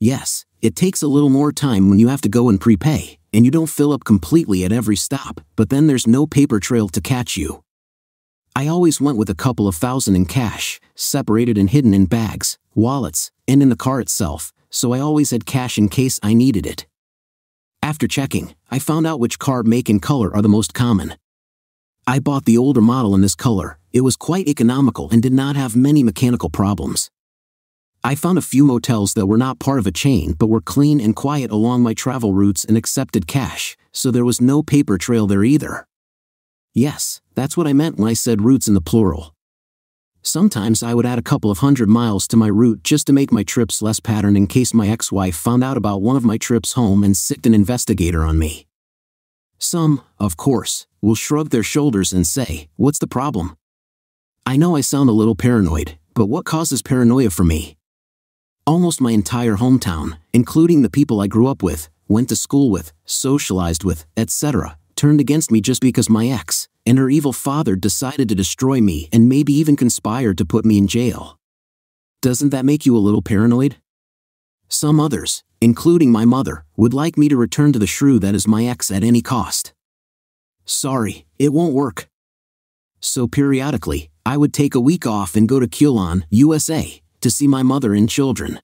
Yes, it takes a little more time when you have to go and prepay, and you don't fill up completely at every stop, but then there's no paper trail to catch you. I always went with a couple of thousand in cash, separated and hidden in bags, wallets, and in the car itself, so I always had cash in case I needed it. After checking, I found out which car make and color are the most common. I bought the older model in this color, it was quite economical and did not have many mechanical problems. I found a few motels that were not part of a chain but were clean and quiet along my travel routes and accepted cash, so there was no paper trail there either. Yes, that's what I meant when I said routes in the plural. Sometimes I would add a couple of hundred miles to my route just to make my trips less patterned in case my ex-wife found out about one of my trips home and sicked an investigator on me. Some, of course, will shrug their shoulders and say, "What's the problem?" I know I sound a little paranoid, but what causes paranoia for me? Almost my entire hometown, including the people I grew up with, went to school with, socialized with, etc., turned against me just because my ex and her evil father decided to destroy me and maybe even conspired to put me in jail. Doesn't that make you a little paranoid? Some others, including my mother, would like me to return to the shrew that is my ex at any cost. Sorry, it won't work. So periodically, I would take a week off and go to Keelan, USA, to see my mother and children.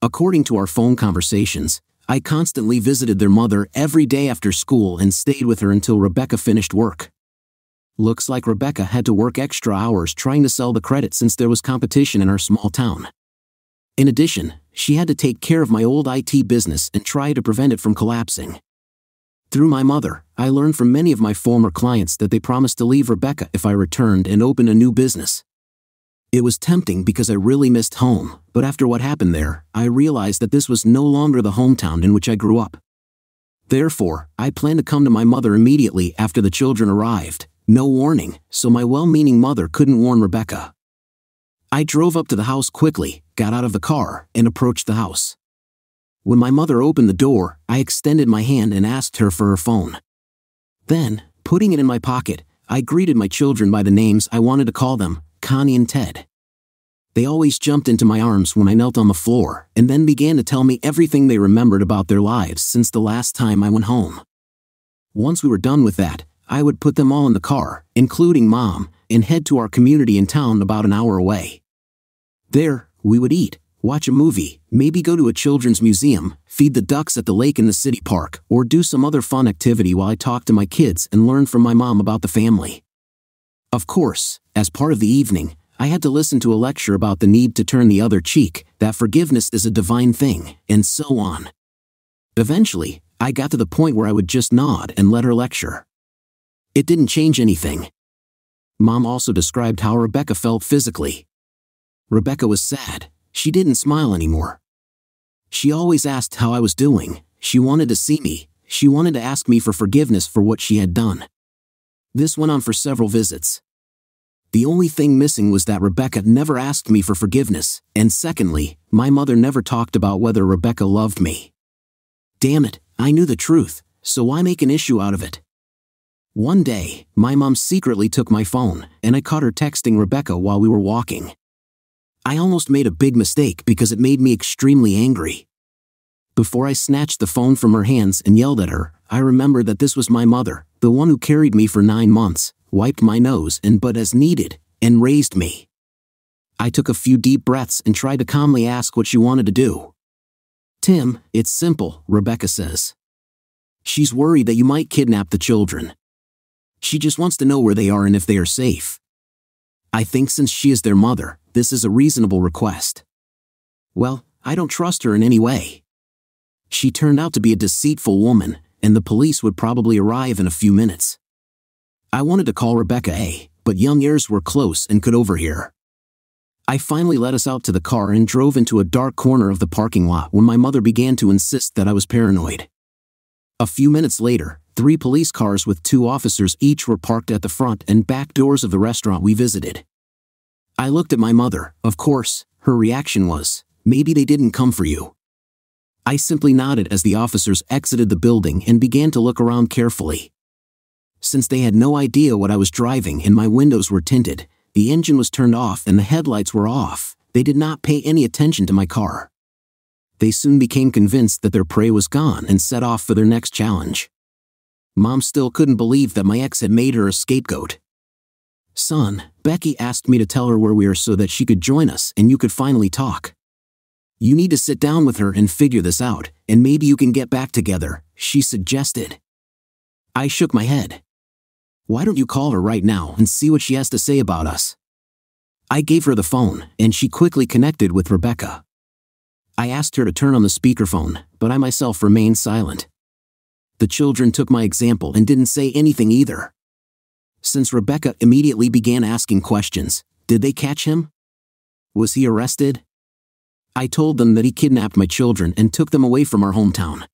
According to our phone conversations, I constantly visited their mother every day after school and stayed with her until Rebecca finished work. Looks like Rebecca had to work extra hours trying to sell the credit since there was competition in our small town. In addition, she had to take care of my old IT business and try to prevent it from collapsing. Through my mother, I learned from many of my former clients that they promised to leave Rebecca if I returned and opened a new business. It was tempting because I really missed home, but after what happened there, I realized that this was no longer the hometown in which I grew up. Therefore, I planned to come to my mother immediately after the children arrived, no warning, so my well-meaning mother couldn't warn Rebecca. I drove up to the house quickly, got out of the car, and approached the house. When my mother opened the door, I extended my hand and asked her for her phone. Then, putting it in my pocket, I greeted my children by the names I wanted to call them, Connie and Ted. They always jumped into my arms when I knelt on the floor and then began to tell me everything they remembered about their lives since the last time I went home. Once we were done with that, I would put them all in the car, including Mom, and head to our community in town about an hour away. There, we would eat, watch a movie, maybe go to a children's museum, feed the ducks at the lake in the city park, or do some other fun activity while I talked to my kids and learned from my mom about the family. Of course, as part of the evening, I had to listen to a lecture about the need to turn the other cheek, that forgiveness is a divine thing, and so on. Eventually, I got to the point where I would just nod and let her lecture. It didn't change anything. Mom also described how Rebecca felt physically. Rebecca was sad. She didn't smile anymore. She always asked how I was doing. She wanted to see me. She wanted to ask me for forgiveness for what she had done. This went on for several visits. The only thing missing was that Rebecca never asked me for forgiveness, and secondly, my mother never talked about whether Rebecca loved me. Damn it, I knew the truth, so why make an issue out of it? One day, my mom secretly took my phone, and I caught her texting Rebecca while we were walking. I almost made a big mistake because it made me extremely angry. Before I snatched the phone from her hands and yelled at her, I remembered that this was my mother, the one who carried me for 9 months, wiped my nose and butt as needed, and raised me. I took a few deep breaths and tried to calmly ask what she wanted to do. "Tim, it's simple," Rebecca says. "She's worried that you might kidnap the children. She just wants to know where they are and if they are safe. I think since she is their mother, this is a reasonable request." Well, I don't trust her in any way. She turned out to be a deceitful woman, and the police would probably arrive in a few minutes. I wanted to call Rebecca A., but young ears were close and could overhear. I finally led us out to the car and drove into a dark corner of the parking lot when my mother began to insist that I was paranoid. A few minutes later, 3 police cars with 2 officers each were parked at the front and back doors of the restaurant we visited. I looked at my mother, of course. Her reaction was, "Maybe they didn't come for you." I simply nodded as the officers exited the building and began to look around carefully. Since they had no idea what I was driving and my windows were tinted, the engine was turned off and the headlights were off, they did not pay any attention to my car. They soon became convinced that their prey was gone and set off for their next challenge. Mom still couldn't believe that my ex had made her a scapegoat. "Son, Becky asked me to tell her where we are so that she could join us and you could finally talk. You need to sit down with her and figure this out, and maybe you can get back together," she suggested. I shook my head. "Why don't you call her right now and see what she has to say about us?" I gave her the phone, and she quickly connected with Rebecca. I asked her to turn on the speakerphone, but I myself remained silent. The children took my example and didn't say anything either. Since Rebecca immediately began asking questions, "Did they catch him? Was he arrested?" I told them that he kidnapped my children and took them away from our hometown.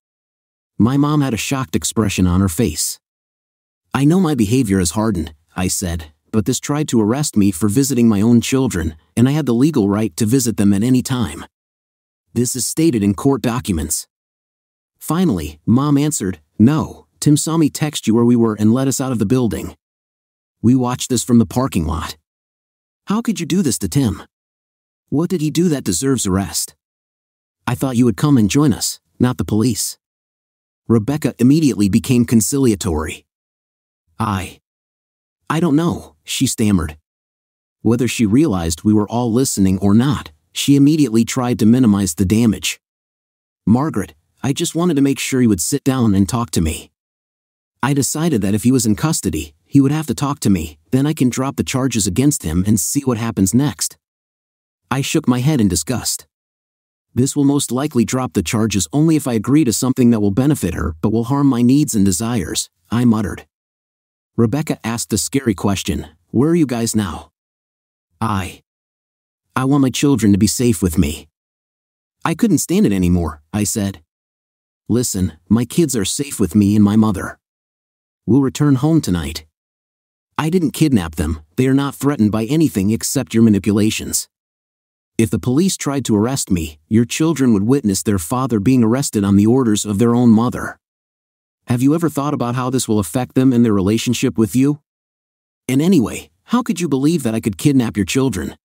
My mom had a shocked expression on her face. "I know my behavior has hardened," I said, "but this tried to arrest me for visiting my own children, and I had the legal right to visit them at any time. This is stated in court documents." Finally, Mom answered, "No, Tim saw me text you where we were and let us out of the building. We watched this from the parking lot. How could you do this to Tim? What did he do that deserves arrest? I thought you would come and join us, not the police." Rebecca immediately became conciliatory. I don't know," she stammered. Whether she realized we were all listening or not, she immediately tried to minimize the damage. "Margaret, I just wanted to make sure he would sit down and talk to me. I decided that if he was in custody, he would have to talk to me, then I can drop the charges against him and see what happens next." I shook my head in disgust. "This will most likely drop the charges only if I agree to something that will benefit her but will harm my needs and desires," I muttered. Rebecca asked the scary question, "Where are you guys now?" I want my children to be safe with me. I couldn't stand it anymore, I said. "Listen, my kids are safe with me and my mother. We'll return home tonight. I didn't kidnap them, they are not threatened by anything except your manipulations. If the police tried to arrest me, your children would witness their father being arrested on the orders of their own mother. Have you ever thought about how this will affect them and their relationship with you? And anyway, how could you believe that I could kidnap your children?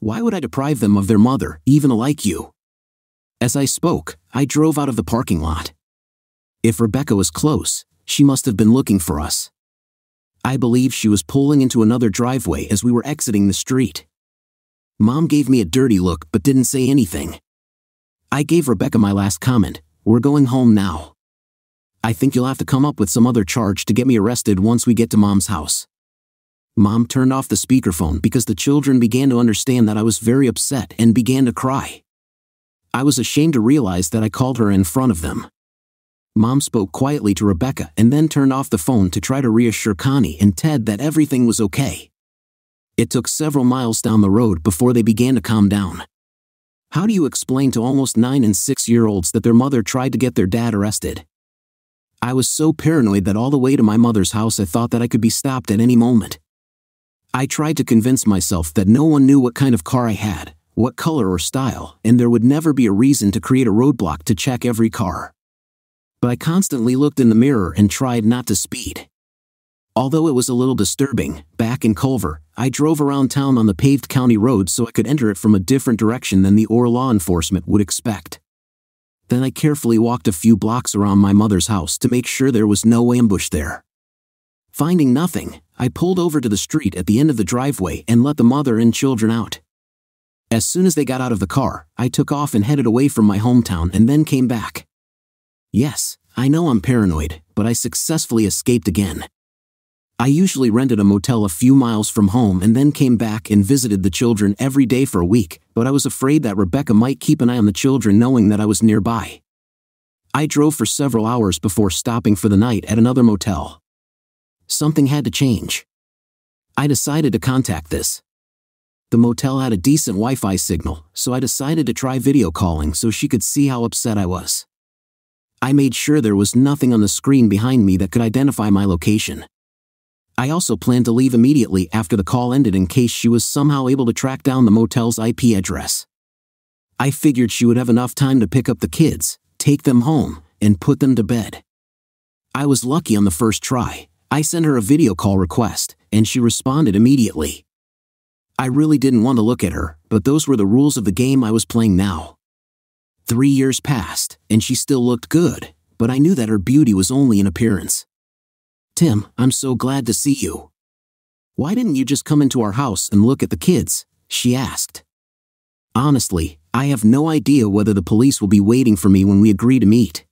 Why would I deprive them of their mother, even like you?" As I spoke, I drove out of the parking lot. If Rebecca was close, she must have been looking for us. I believe she was pulling into another driveway as we were exiting the street. Mom gave me a dirty look but didn't say anything. I gave Rebecca my last comment, "We're going home now. I think you'll have to come up with some other charge to get me arrested once we get to Mom's house." Mom turned off the speakerphone because the children began to understand that I was very upset and began to cry. I was ashamed to realize that I called her in front of them. Mom spoke quietly to Rebecca and then turned off the phone to try to reassure Connie and Ted that everything was okay. It took several miles down the road before they began to calm down. How do you explain to almost 9- and 6-year-olds that their mother tried to get their dad arrested? I was so paranoid that all the way to my mother's house I thought that I could be stopped at any moment. I tried to convince myself that no one knew what kind of car I had, what color or style, and there would never be a reason to create a roadblock to check every car. But I constantly looked in the mirror and tried not to speed. Although it was a little disturbing, back in Culver, I drove around town on the paved county road so I could enter it from a different direction than the or law enforcement would expect. Then I carefully walked a few blocks around my mother's house to make sure there was no ambush there. Finding nothing, I pulled over to the street at the end of the driveway and let the mother and children out. As soon as they got out of the car, I took off and headed away from my hometown and then came back. Yes, I know I'm paranoid, but I successfully escaped again. I usually rented a motel a few miles from home and then came back and visited the children every day for a week, but I was afraid that Rebecca might keep an eye on the children knowing that I was nearby. I drove for several hours before stopping for the night at another motel. Something had to change. I decided to contact this. The motel had a decent Wi-Fi signal, so I decided to try video calling so she could see how upset I was. I made sure there was nothing on the screen behind me that could identify my location. I also planned to leave immediately after the call ended in case she was somehow able to track down the motel's IP address. I figured she would have enough time to pick up the kids, take them home, and put them to bed. I was lucky on the first try. I sent her a video call request, and she responded immediately. I really didn't want to look at her, but those were the rules of the game I was playing now. 3 years passed, and she still looked good, but I knew that her beauty was only in appearance. "Tim, I'm so glad to see you. Why didn't you just come into our house and look at the kids?" she asked. Honestly, I have no idea whether the police will be waiting for me when we agree to meet.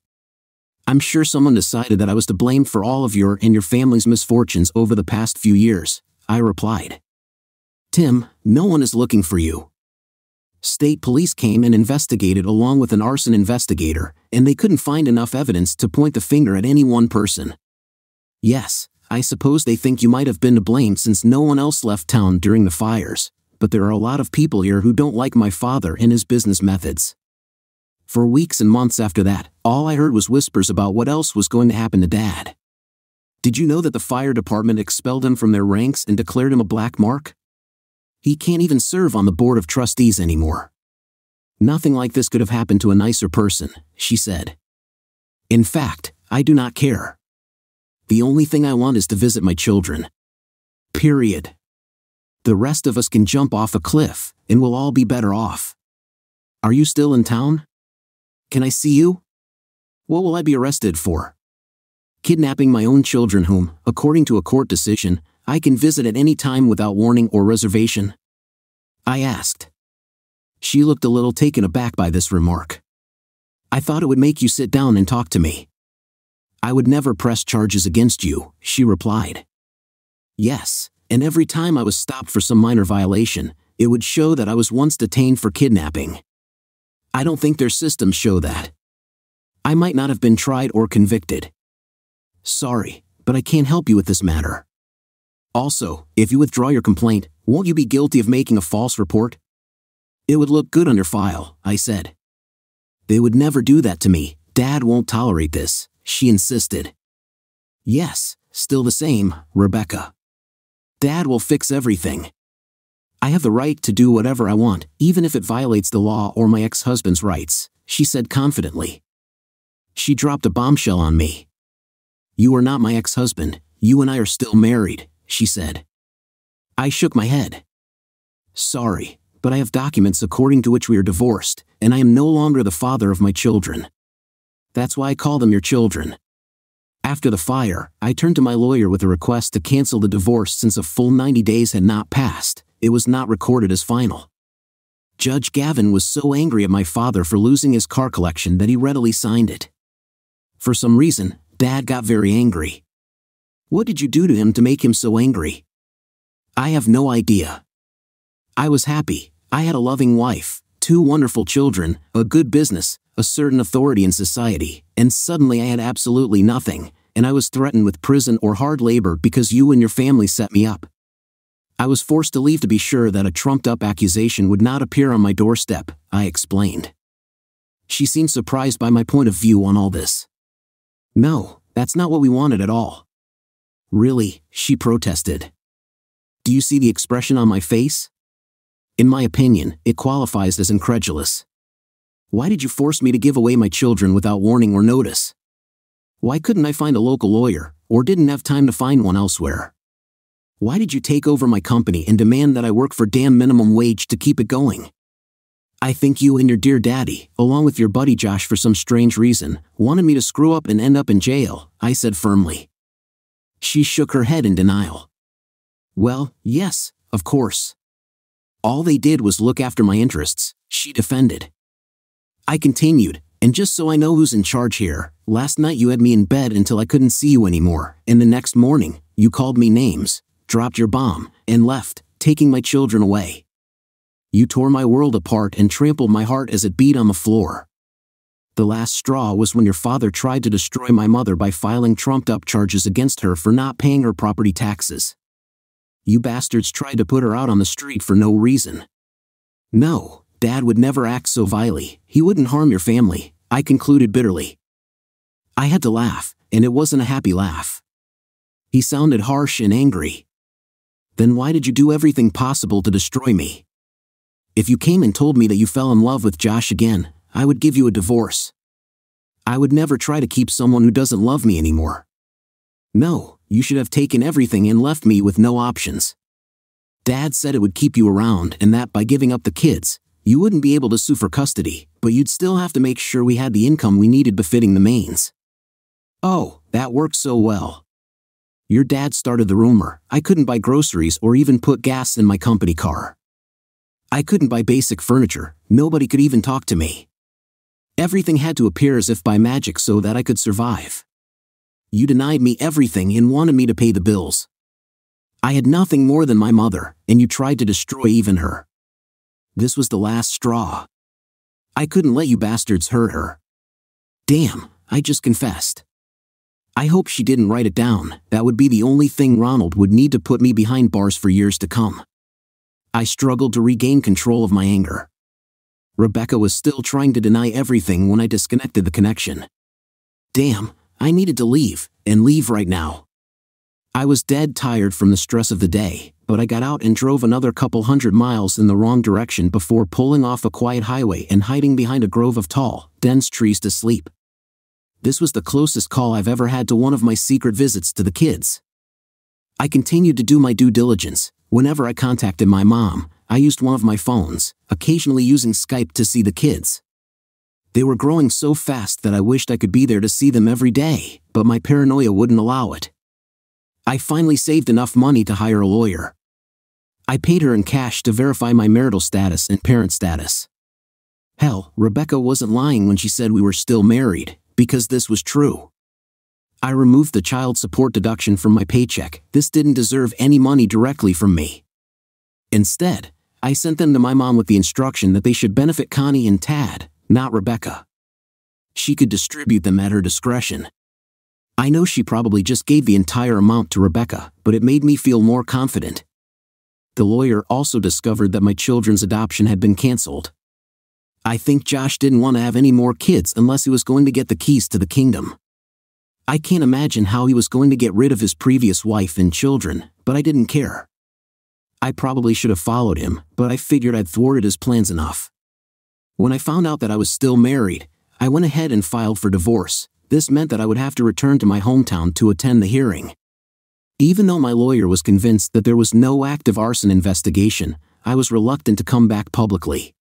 I'm sure someone decided that I was to blame for all of your and your family's misfortunes over the past few years, I replied. "Tim, no one is looking for you. State police came and investigated along with an arson investigator, and they couldn't find enough evidence to point the finger at any one person. Yes, I suppose they think you might have been to blame since no one else left town during the fires, but there are a lot of people here who don't like my father and his business methods." For weeks and months after that, all I heard was whispers about what else was going to happen to Dad. "Did you know that the fire department expelled him from their ranks and declared him a black mark? He can't even serve on the board of trustees anymore." "Nothing like this could have happened to a nicer person," she said. "In fact, I do not care. The only thing I want is to visit my children. Period. The rest of us can jump off a cliff, and we'll all be better off. Are you still in town? Can I see you? What will I be arrested for? Kidnapping my own children whom, according to a court decision, I can visit at any time without warning or reservation?" I asked. She looked a little taken aback by this remark. "I thought it would make you sit down and talk to me." "I would never press charges against you," she replied. "Yes, and every time I was stopped for some minor violation, it would show that I was once detained for kidnapping. I don't think their systems show that. I might not have been tried or convicted. Sorry, but I can't help you with this matter. Also, if you withdraw your complaint, won't you be guilty of making a false report? It would look good on your file," I said. "They would never do that to me. Dad won't tolerate this," she insisted. "Yes, still the same, Rebecca. Dad will fix everything. I have the right to do whatever I want, even if it violates the law or my ex-husband's rights," she said confidently. She dropped a bombshell on me. "You are not my ex-husband, you and I are still married," she said. I shook my head. "Sorry, but I have documents according to which we are divorced, and I am no longer the father of my children. That's why I call them your children." After the fire, I turned to my lawyer with a request to cancel the divorce since a full 90 days had not passed. It was not recorded as final. Judge Gavin was so angry at my father for losing his car collection that he readily signed it. For some reason, Dad got very angry. "What did you do to him to make him so angry?" "I have no idea. I was happy. I had a loving wife, 2 wonderful children, a good business, a certain authority in society, and suddenly I had absolutely nothing, and I was threatened with prison or hard labor because you and your family set me up. I was forced to leave to be sure that a trumped-up accusation would not appear on my doorstep," I explained. She seemed surprised by my point of view on all this. "No, that's not what we wanted at all." "Really?" she protested. "Do you see the expression on my face? In my opinion, it qualifies as incredulous. Why did you force me to give away my children without warning or notice? Why couldn't I find a local lawyer, or didn't have time to find one elsewhere? Why did you take over my company and demand that I work for damn minimum wage to keep it going? I think you and your dear daddy, along with your buddy Josh for some strange reason, wanted me to screw up and end up in jail," I said firmly. She shook her head in denial. "Well, yes, of course. All they did was look after my interests," she defended. I continued, "And just so I know who's in charge here, last night you had me in bed until I couldn't see you anymore, and the next morning, you called me names, dropped your bomb, and left, taking my children away. You tore my world apart and trampled my heart as it beat on the floor. The last straw was when your father tried to destroy my mother by filing trumped-up charges against her for not paying her property taxes. You bastards tried to put her out on the street for no reason. No, Dad would never act so vilely. He wouldn't harm your family, I concluded bitterly. I had to laugh, and it wasn't a happy laugh. He sounded harsh and angry. Then why did you do everything possible to destroy me? If you came and told me that you fell in love with Josh again, I would give you a divorce. I would never try to keep someone who doesn't love me anymore. No, you should have taken everything and left me with no options. Dad said it would keep you around and that by giving up the kids, you wouldn't be able to sue for custody, but you'd still have to make sure we had the income we needed befitting the Maines. Oh, that worked so well. Your dad started the rumor. I couldn't buy groceries or even put gas in my company car. I couldn't buy basic furniture. Nobody could even talk to me. Everything had to appear as if by magic so that I could survive. You denied me everything and wanted me to pay the bills. I had nothing more than my mother, and you tried to destroy even her. This was the last straw. I couldn't let you bastards hurt her. Damn, I just confessed. I hope she didn't write it down. That would be the only thing Ronald would need to put me behind bars for years to come. I struggled to regain control of my anger. Rebecca was still trying to deny everything when I disconnected the connection. Damn, I needed to leave, and leave right now. I was dead tired from the stress of the day, but I got out and drove another couple hundred miles in the wrong direction before pulling off a quiet highway and hiding behind a grove of tall, dense trees to sleep. This was the closest call I've ever had to one of my secret visits to the kids. I continued to do my due diligence. Whenever I contacted my mom, I used one of my phones, occasionally using Skype to see the kids. They were growing so fast that I wished I could be there to see them every day, but my paranoia wouldn't allow it. I finally saved enough money to hire a lawyer. I paid her in cash to verify my marital status and parent status. Hell, Rebecca wasn't lying when she said we were still married, because this was true. I removed the child support deduction from my paycheck. This didn't deserve any money directly from me. Instead, I sent them to my mom with the instruction that they should benefit Connie and Tad, not Rebecca. She could distribute them at her discretion. I know she probably just gave the entire amount to Rebecca, but it made me feel more confident. The lawyer also discovered that my children's adoption had been canceled. I think Josh didn't want to have any more kids unless he was going to get the keys to the kingdom. I can't imagine how he was going to get rid of his previous wife and children, but I didn't care. I probably should have followed him, but I figured I'd thwarted his plans enough. When I found out that I was still married, I went ahead and filed for divorce. This meant that I would have to return to my hometown to attend the hearing. Even though my lawyer was convinced that there was no active arson investigation, I was reluctant to come back publicly.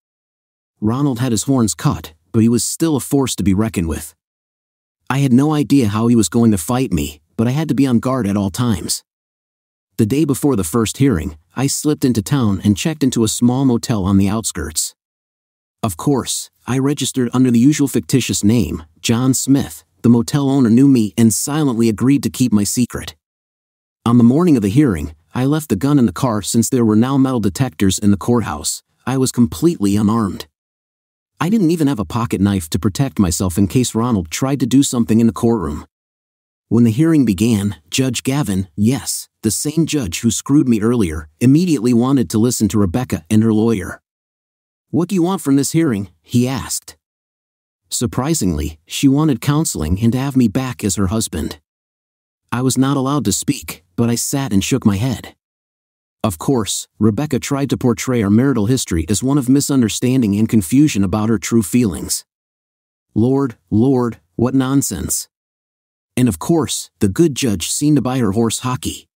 Ronald had his horns cut, but he was still a force to be reckoned with. I had no idea how he was going to fight me, but I had to be on guard at all times. The day before the first hearing, I slipped into town and checked into a small motel on the outskirts. Of course, I registered under the usual fictitious name, John Smith. The motel owner knew me and silently agreed to keep my secret. On the morning of the hearing, I left the gun in the car since there were now metal detectors in the courthouse. I was completely unarmed. I didn't even have a pocket knife to protect myself in case Ronald tried to do something in the courtroom. When the hearing began, Judge Gavin, yes, the same judge who screwed me earlier, immediately wanted to listen to Rebecca and her lawyer. "What do you want from this hearing?" he asked. Surprisingly, she wanted counseling and to have me back as her husband. I was not allowed to speak, but I sat and shook my head. Of course, Rebecca tried to portray our marital history as one of misunderstanding and confusion about her true feelings. Lord, what nonsense. And of course, the good judge seemed to buy her horse hockey.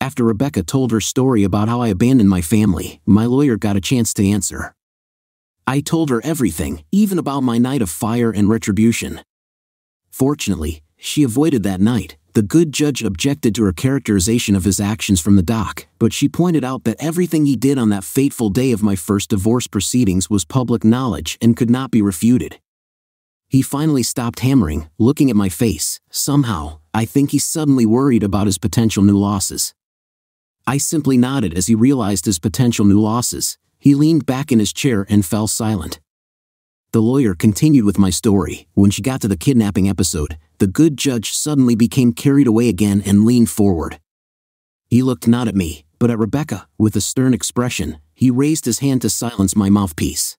After Rebecca told her story about how I abandoned my family, my lawyer got a chance to answer. I told her everything, even about my night of fire and retribution. Fortunately, she avoided that night. The good judge objected to her characterization of his actions from the dock, but she pointed out that everything he did on that fateful day of my first divorce proceedings was public knowledge and could not be refuted. He finally stopped hammering, looking at my face. Somehow, I think he suddenly worried about his potential new losses. I simply nodded as he realized his potential new losses. He leaned back in his chair and fell silent. The lawyer continued with my story. When she got to the kidnapping episode, the good judge suddenly became carried away again and leaned forward. He looked not at me, but at Rebecca, with a stern expression. He raised his hand to silence my mouthpiece.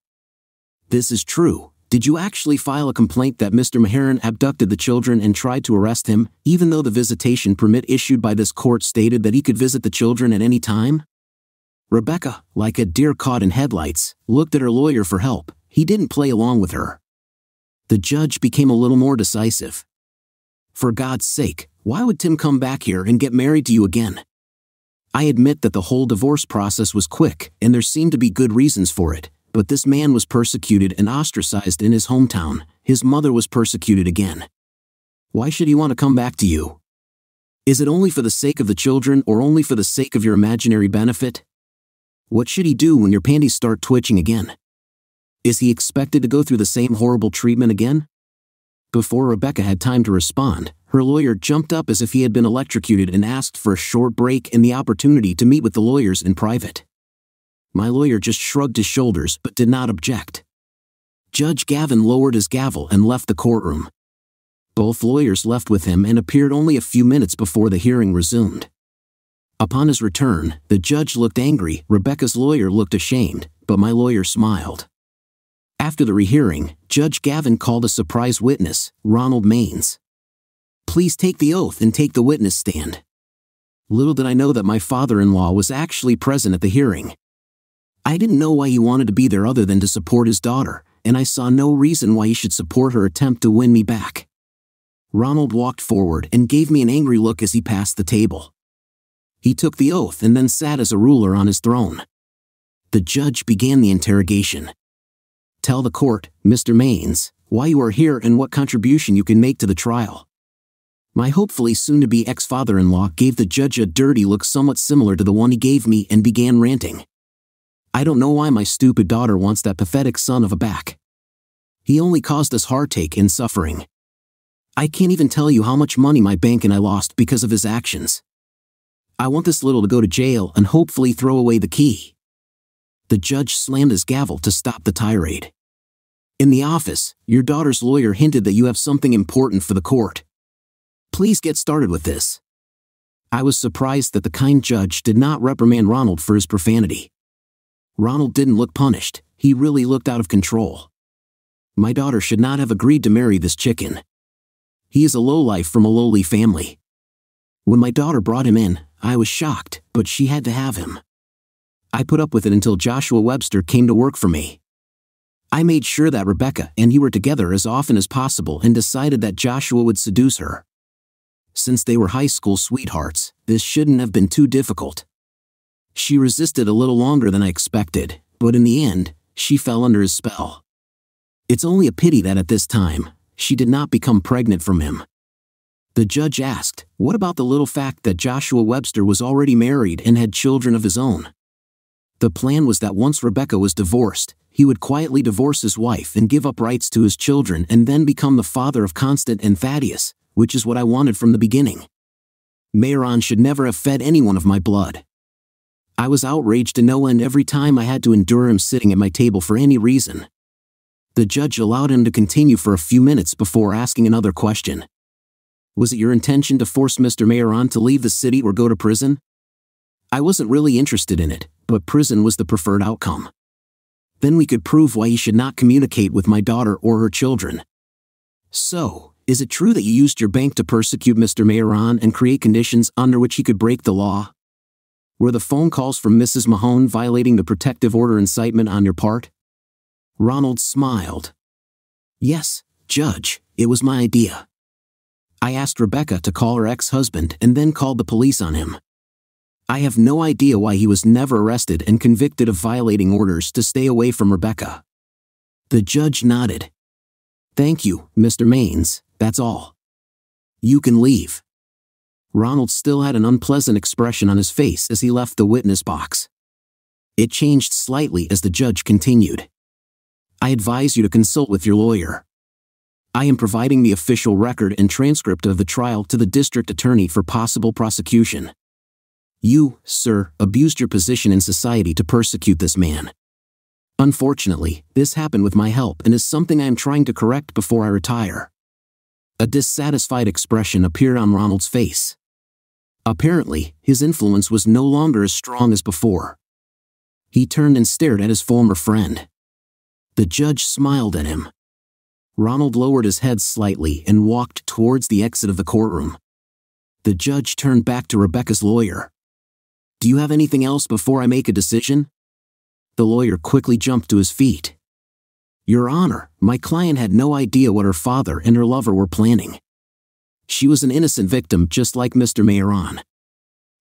This is true. Did you actually file a complaint that Mr. Mayeron abducted the children and tried to arrest him, even though the visitation permit issued by this court stated that he could visit the children at any time? Rebecca, like a deer caught in headlights, looked at her lawyer for help. He didn't play along with her. The judge became a little more decisive. For God's sake, why would Tim come back here and get married to you again? I admit that the whole divorce process was quick, and there seemed to be good reasons for it, but this man was persecuted and ostracized in his hometown. His mother was persecuted again. Why should he want to come back to you? Is it only for the sake of the children or only for the sake of your imaginary benefit? What should he do when your panties start twitching again? Is he expected to go through the same horrible treatment again? Before Rebecca had time to respond, her lawyer jumped up as if he had been electrocuted and asked for a short break and the opportunity to meet with the lawyers in private. My lawyer just shrugged his shoulders but did not object. Judge Gavin lowered his gavel and left the courtroom. Both lawyers left with him and appeared only a few minutes before the hearing resumed. Upon his return, the judge looked angry, Rebecca's lawyer looked ashamed, but my lawyer smiled. After the rehearing, Judge Gavin called a surprise witness, Ronald Maines. Please take the oath and take the witness stand. Little did I know that my father-in-law was actually present at the hearing. I didn't know why he wanted to be there other than to support his daughter, and I saw no reason why he should support her attempt to win me back. Ronald walked forward and gave me an angry look as he passed the table. He took the oath and then sat as a ruler on his throne. The judge began the interrogation. Tell the court, Mr. Maines, why you are here and what contribution you can make to the trial. My hopefully soon-to-be ex-father-in-law gave the judge a dirty look somewhat similar to the one he gave me and began ranting. I don't know why my stupid daughter wants that pathetic son of a back. He only caused us heartache and suffering. I can't even tell you how much money my bank and I lost because of his actions. I want this little to go to jail and hopefully throw away the key. The judge slammed his gavel to stop the tirade. In the office, your daughter's lawyer hinted that you have something important for the court. Please get started with this. I was surprised that the kind judge did not reprimand Ronald for his profanity. Ronald didn't look punished, he really looked out of control. My daughter should not have agreed to marry this chicken. He is a lowlife from a lowly family. When my daughter brought him in, I was shocked, but she had to have him. I put up with it until Joshua Webster came to work for me. I made sure that Rebecca and he were together as often as possible and decided that Joshua would seduce her. Since they were high school sweethearts, this shouldn't have been too difficult. She resisted a little longer than I expected, but in the end, she fell under his spell. It's only a pity that at this time, she did not become pregnant from him. The judge asked, what about the little fact that Joshua Webster was already married and had children of his own? The plan was that once Rebecca was divorced, he would quietly divorce his wife and give up rights to his children and then become the father of Constance and Thaddeus, which is what I wanted from the beginning. Mayeron should never have fed anyone of my blood. I was outraged to no end every time I had to endure him sitting at my table for any reason. The judge allowed him to continue for a few minutes before asking another question. Was it your intention to force Mr. Mayeron to leave the city or go to prison? I wasn't really interested in it, but prison was the preferred outcome. Then we could prove why he should not communicate with my daughter or her children. So, is it true that you used your bank to persecute Mr. Mayeron and create conditions under which he could break the law? Were the phone calls from Mrs. Mahone violating the protective order incitement on your part? Ronald smiled. Yes, Judge, it was my idea. I asked Rebecca to call her ex-husband and then called the police on him. I have no idea why he was never arrested and convicted of violating orders to stay away from Rebecca. The judge nodded. Thank you, Mr. Maines, that's all. You can leave. Ronald still had an unpleasant expression on his face as he left the witness box. It changed slightly as the judge continued. I advise you to consult with your lawyer. I am providing the official record and transcript of the trial to the district attorney for possible prosecution. You, sir, abused your position in society to persecute this man. Unfortunately, this happened with my help and is something I am trying to correct before I retire." A dissatisfied expression appeared on Ronald's face. Apparently, his influence was no longer as strong as before. He turned and stared at his former friend. The judge smiled at him. Ronald lowered his head slightly and walked towards the exit of the courtroom. The judge turned back to Rebecca's lawyer. "Do you have anything else before I make a decision?" The lawyer quickly jumped to his feet. "Your Honor, my client had no idea what her father and her lover were planning. She was an innocent victim just like Mr. Mayeron.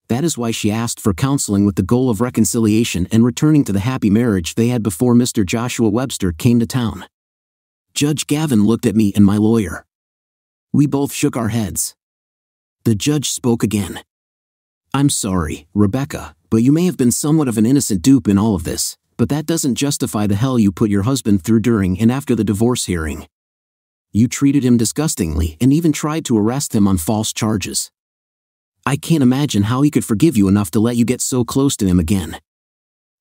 That is why she asked for counseling with the goal of reconciliation and returning to the happy marriage they had before Mr. Joshua Webster came to town." Judge Gavin looked at me and my lawyer. We both shook our heads. The judge spoke again. "I'm sorry, Rebecca, but you may have been somewhat of an innocent dupe in all of this, but that doesn't justify the hell you put your husband through during and after the divorce hearing. You treated him disgustingly and even tried to arrest him on false charges. I can't imagine how he could forgive you enough to let you get so close to him again."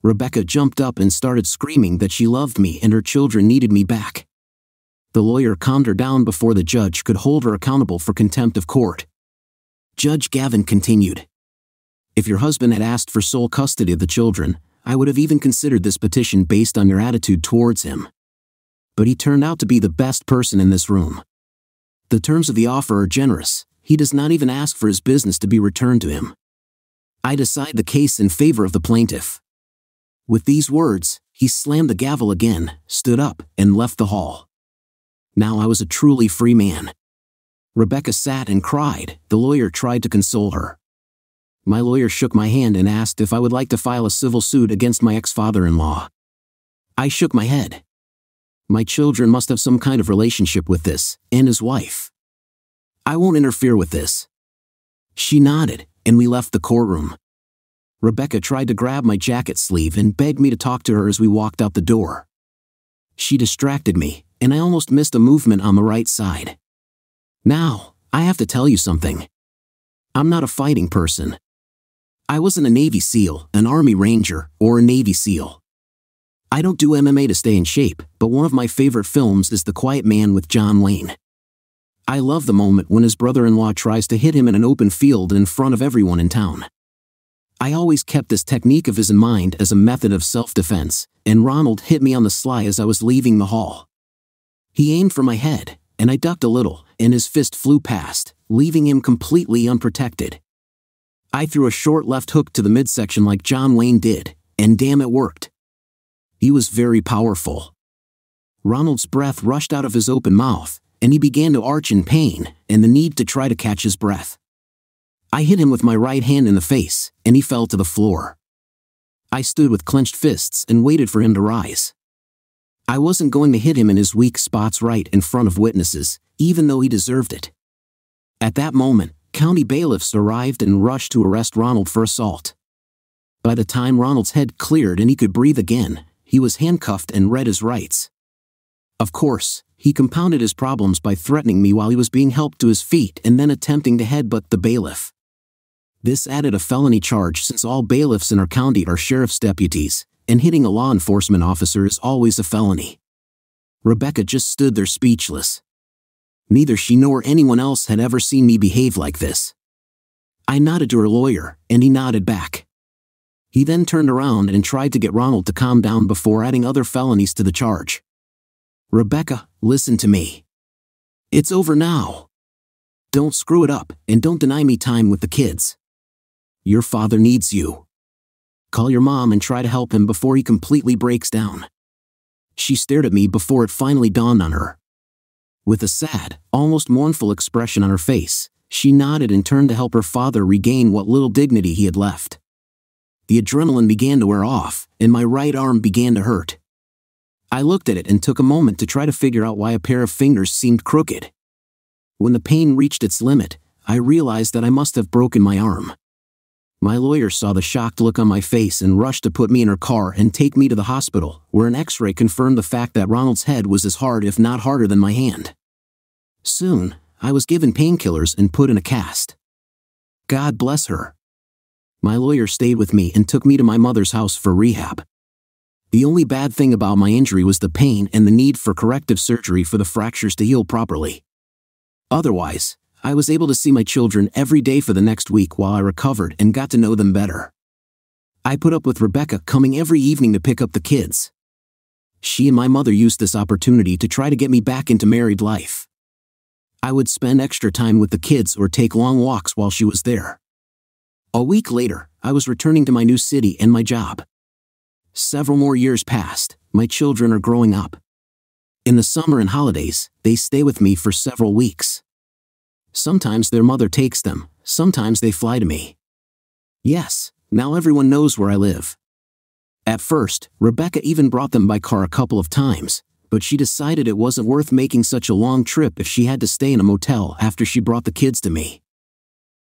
Rebecca jumped up and started screaming that she loved me and her children needed me back. The lawyer calmed her down before the judge could hold her accountable for contempt of court. Judge Gavin continued. "If your husband had asked for sole custody of the children, I would have even considered this petition based on your attitude towards him. But he turned out to be the best person in this room. The terms of the offer are generous. He does not even ask for his business to be returned to him. I decide the case in favor of the plaintiff." With these words, he slammed the gavel again, stood up, and left the hall. Now I was a truly free man. Rebecca sat and cried. The lawyer tried to console her. My lawyer shook my hand and asked if I would like to file a civil suit against my ex-father-in-law. I shook my head. My children must have some kind of relationship with this, and his wife. I won't interfere with this. She nodded, and we left the courtroom. Rebecca tried to grab my jacket sleeve and begged me to talk to her as we walked out the door. She distracted me, and I almost missed a movement on the right side. Now, I have to tell you something. I'm not a fighting person. I wasn't a Navy SEAL, an Army Ranger, or a Navy SEAL. I don't do MMA to stay in shape, but one of my favorite films is The Quiet Man with John Wayne. I love the moment when his brother-in-law tries to hit him in an open field in front of everyone in town. I always kept this technique of his in mind as a method of self-defense, and Ronald hit me on the sly as I was leaving the hall. He aimed for my head, and I ducked a little, and his fist flew past, leaving him completely unprotected. I threw a short left hook to the midsection like John Wayne did, and damn it worked. He was very powerful. Ronald's breath rushed out of his open mouth, and he began to arch in pain, and the need to try to catch his breath. I hit him with my right hand in the face, and he fell to the floor. I stood with clenched fists and waited for him to rise. I wasn't going to hit him in his weak spots right in front of witnesses, even though he deserved it. At that moment, county bailiffs arrived and rushed to arrest Ronald for assault. By the time Ronald's head cleared and he could breathe again, he was handcuffed and read his rights. Of course, he compounded his problems by threatening me while he was being helped to his feet and then attempting to headbutt the bailiff. This added a felony charge since all bailiffs in our county are sheriff's deputies, and hitting a law enforcement officer is always a felony. Rebecca just stood there speechless. Neither she nor anyone else had ever seen me behave like this. I nodded to her lawyer, and he nodded back. He then turned around and tried to get Ronald to calm down before adding other felonies to the charge. Rebecca, listen to me. It's over now. Don't screw it up, and don't deny me time with the kids. Your father needs you. Call your mom and try to help him before he completely breaks down. She stared at me before it finally dawned on her. With a sad, almost mournful expression on her face, she nodded and turned to help her father regain what little dignity he had left. The adrenaline began to wear off, and my right arm began to hurt. I looked at it and took a moment to try to figure out why a pair of fingers seemed crooked. When the pain reached its limit, I realized that I must have broken my arm. My lawyer saw the shocked look on my face and rushed to put me in her car and take me to the hospital, where an x-ray confirmed the fact that Ronald's head was as hard if not harder than my hand. Soon, I was given painkillers and put in a cast. God bless her. My lawyer stayed with me and took me to my mother's house for rehab. The only bad thing about my injury was the pain and the need for corrective surgery for the fractures to heal properly. Otherwise, I was able to see my children every day for the next week while I recovered and got to know them better. I put up with Rebecca coming every evening to pick up the kids. She and my mother used this opportunity to try to get me back into married life. I would spend extra time with the kids or take long walks while she was there. A week later, I was returning to my new city and my job. Several more years passed, my children are growing up. In the summer and holidays, they stay with me for several weeks. Sometimes their mother takes them, sometimes they fly to me. Yes, now everyone knows where I live. At first, Rebecca even brought them by car a couple of times, but she decided it wasn't worth making such a long trip if she had to stay in a motel after she brought the kids to me.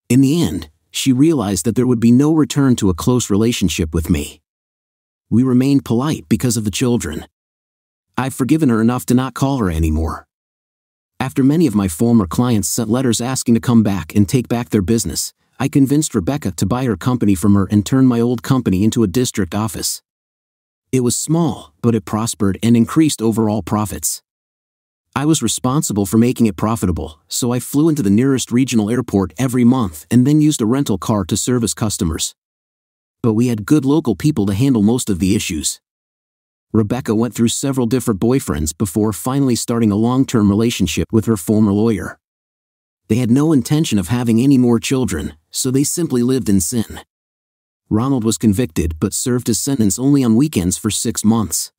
In the end, she realized that there would be no return to a close relationship with me. We remained polite because of the children. I've forgiven her enough to not call her anymore. After many of my former clients sent letters asking to come back and take back their business, I convinced Rebecca to buy her company from her and turn my old company into a district office. It was small, but it prospered and increased overall profits. I was responsible for making it profitable, so I flew into the nearest regional airport every month and then used a rental car to service customers. But we had good local people to handle most of the issues. Rebecca went through several different boyfriends before finally starting a long-term relationship with her former lawyer. They had no intention of having any more children, so they simply lived in sin. Ronald was convicted but served his sentence only on weekends for 6 months.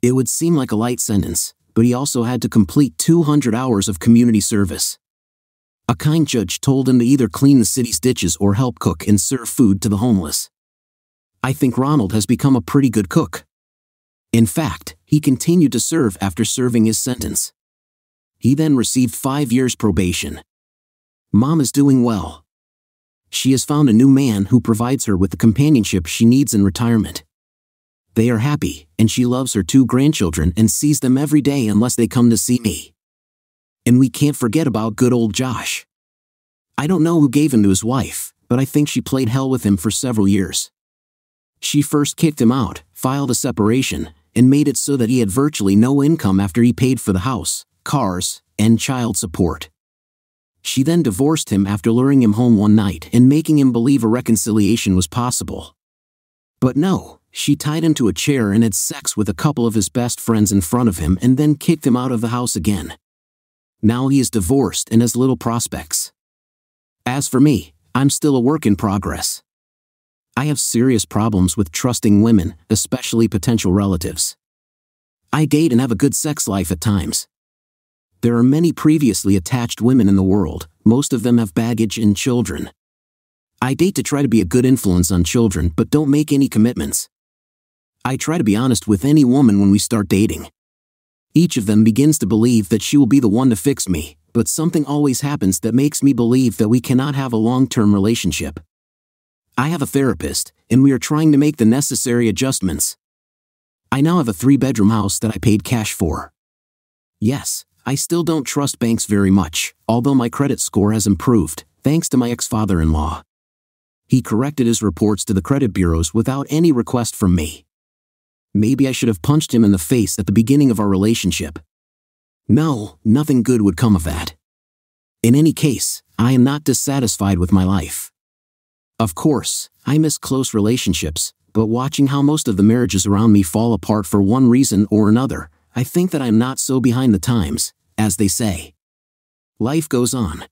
It would seem like a light sentence, but he also had to complete 200 hours of community service. A kind judge told him to either clean the city's ditches or help cook and serve food to the homeless. I think Ronald has become a pretty good cook. In fact, he continued to serve after serving his sentence. He then received 5 years probation. Mom is doing well. She has found a new man who provides her with the companionship she needs in retirement. They are happy, and she loves her 2 grandchildren and sees them every day unless they come to see me. And we can't forget about good old Josh. I don't know who gave him to his wife, but I think she played hell with him for several years. She first kicked him out, filed a separation, and made it so that he had virtually no income after he paid for the house, cars, and child support. She then divorced him after luring him home one night and making him believe a reconciliation was possible. But no, she tied him to a chair and had sex with a couple of his best friends in front of him and then kicked him out of the house again. Now he is divorced and has little prospects. As for me, I'm still a work in progress. I have serious problems with trusting women, especially potential relatives. I date and have a good sex life at times. There are many previously attached women in the world, most of them have baggage and children. I date to try to be a good influence on children but don't make any commitments. I try to be honest with any woman when we start dating. Each of them begins to believe that she will be the one to fix me, but something always happens that makes me believe that we cannot have a long-term relationship. I have a therapist, and we are trying to make the necessary adjustments. I now have a 3-bedroom house that I paid cash for. Yes. I still don't trust banks very much, although my credit score has improved, thanks to my ex-father-in-law. He corrected his reports to the credit bureaus without any request from me. Maybe I should have punched him in the face at the beginning of our relationship. No, nothing good would come of that. In any case, I am not dissatisfied with my life. Of course, I miss close relationships, but watching how most of the marriages around me fall apart for one reason or another, I think that I'm not so behind the times, as they say. Life goes on.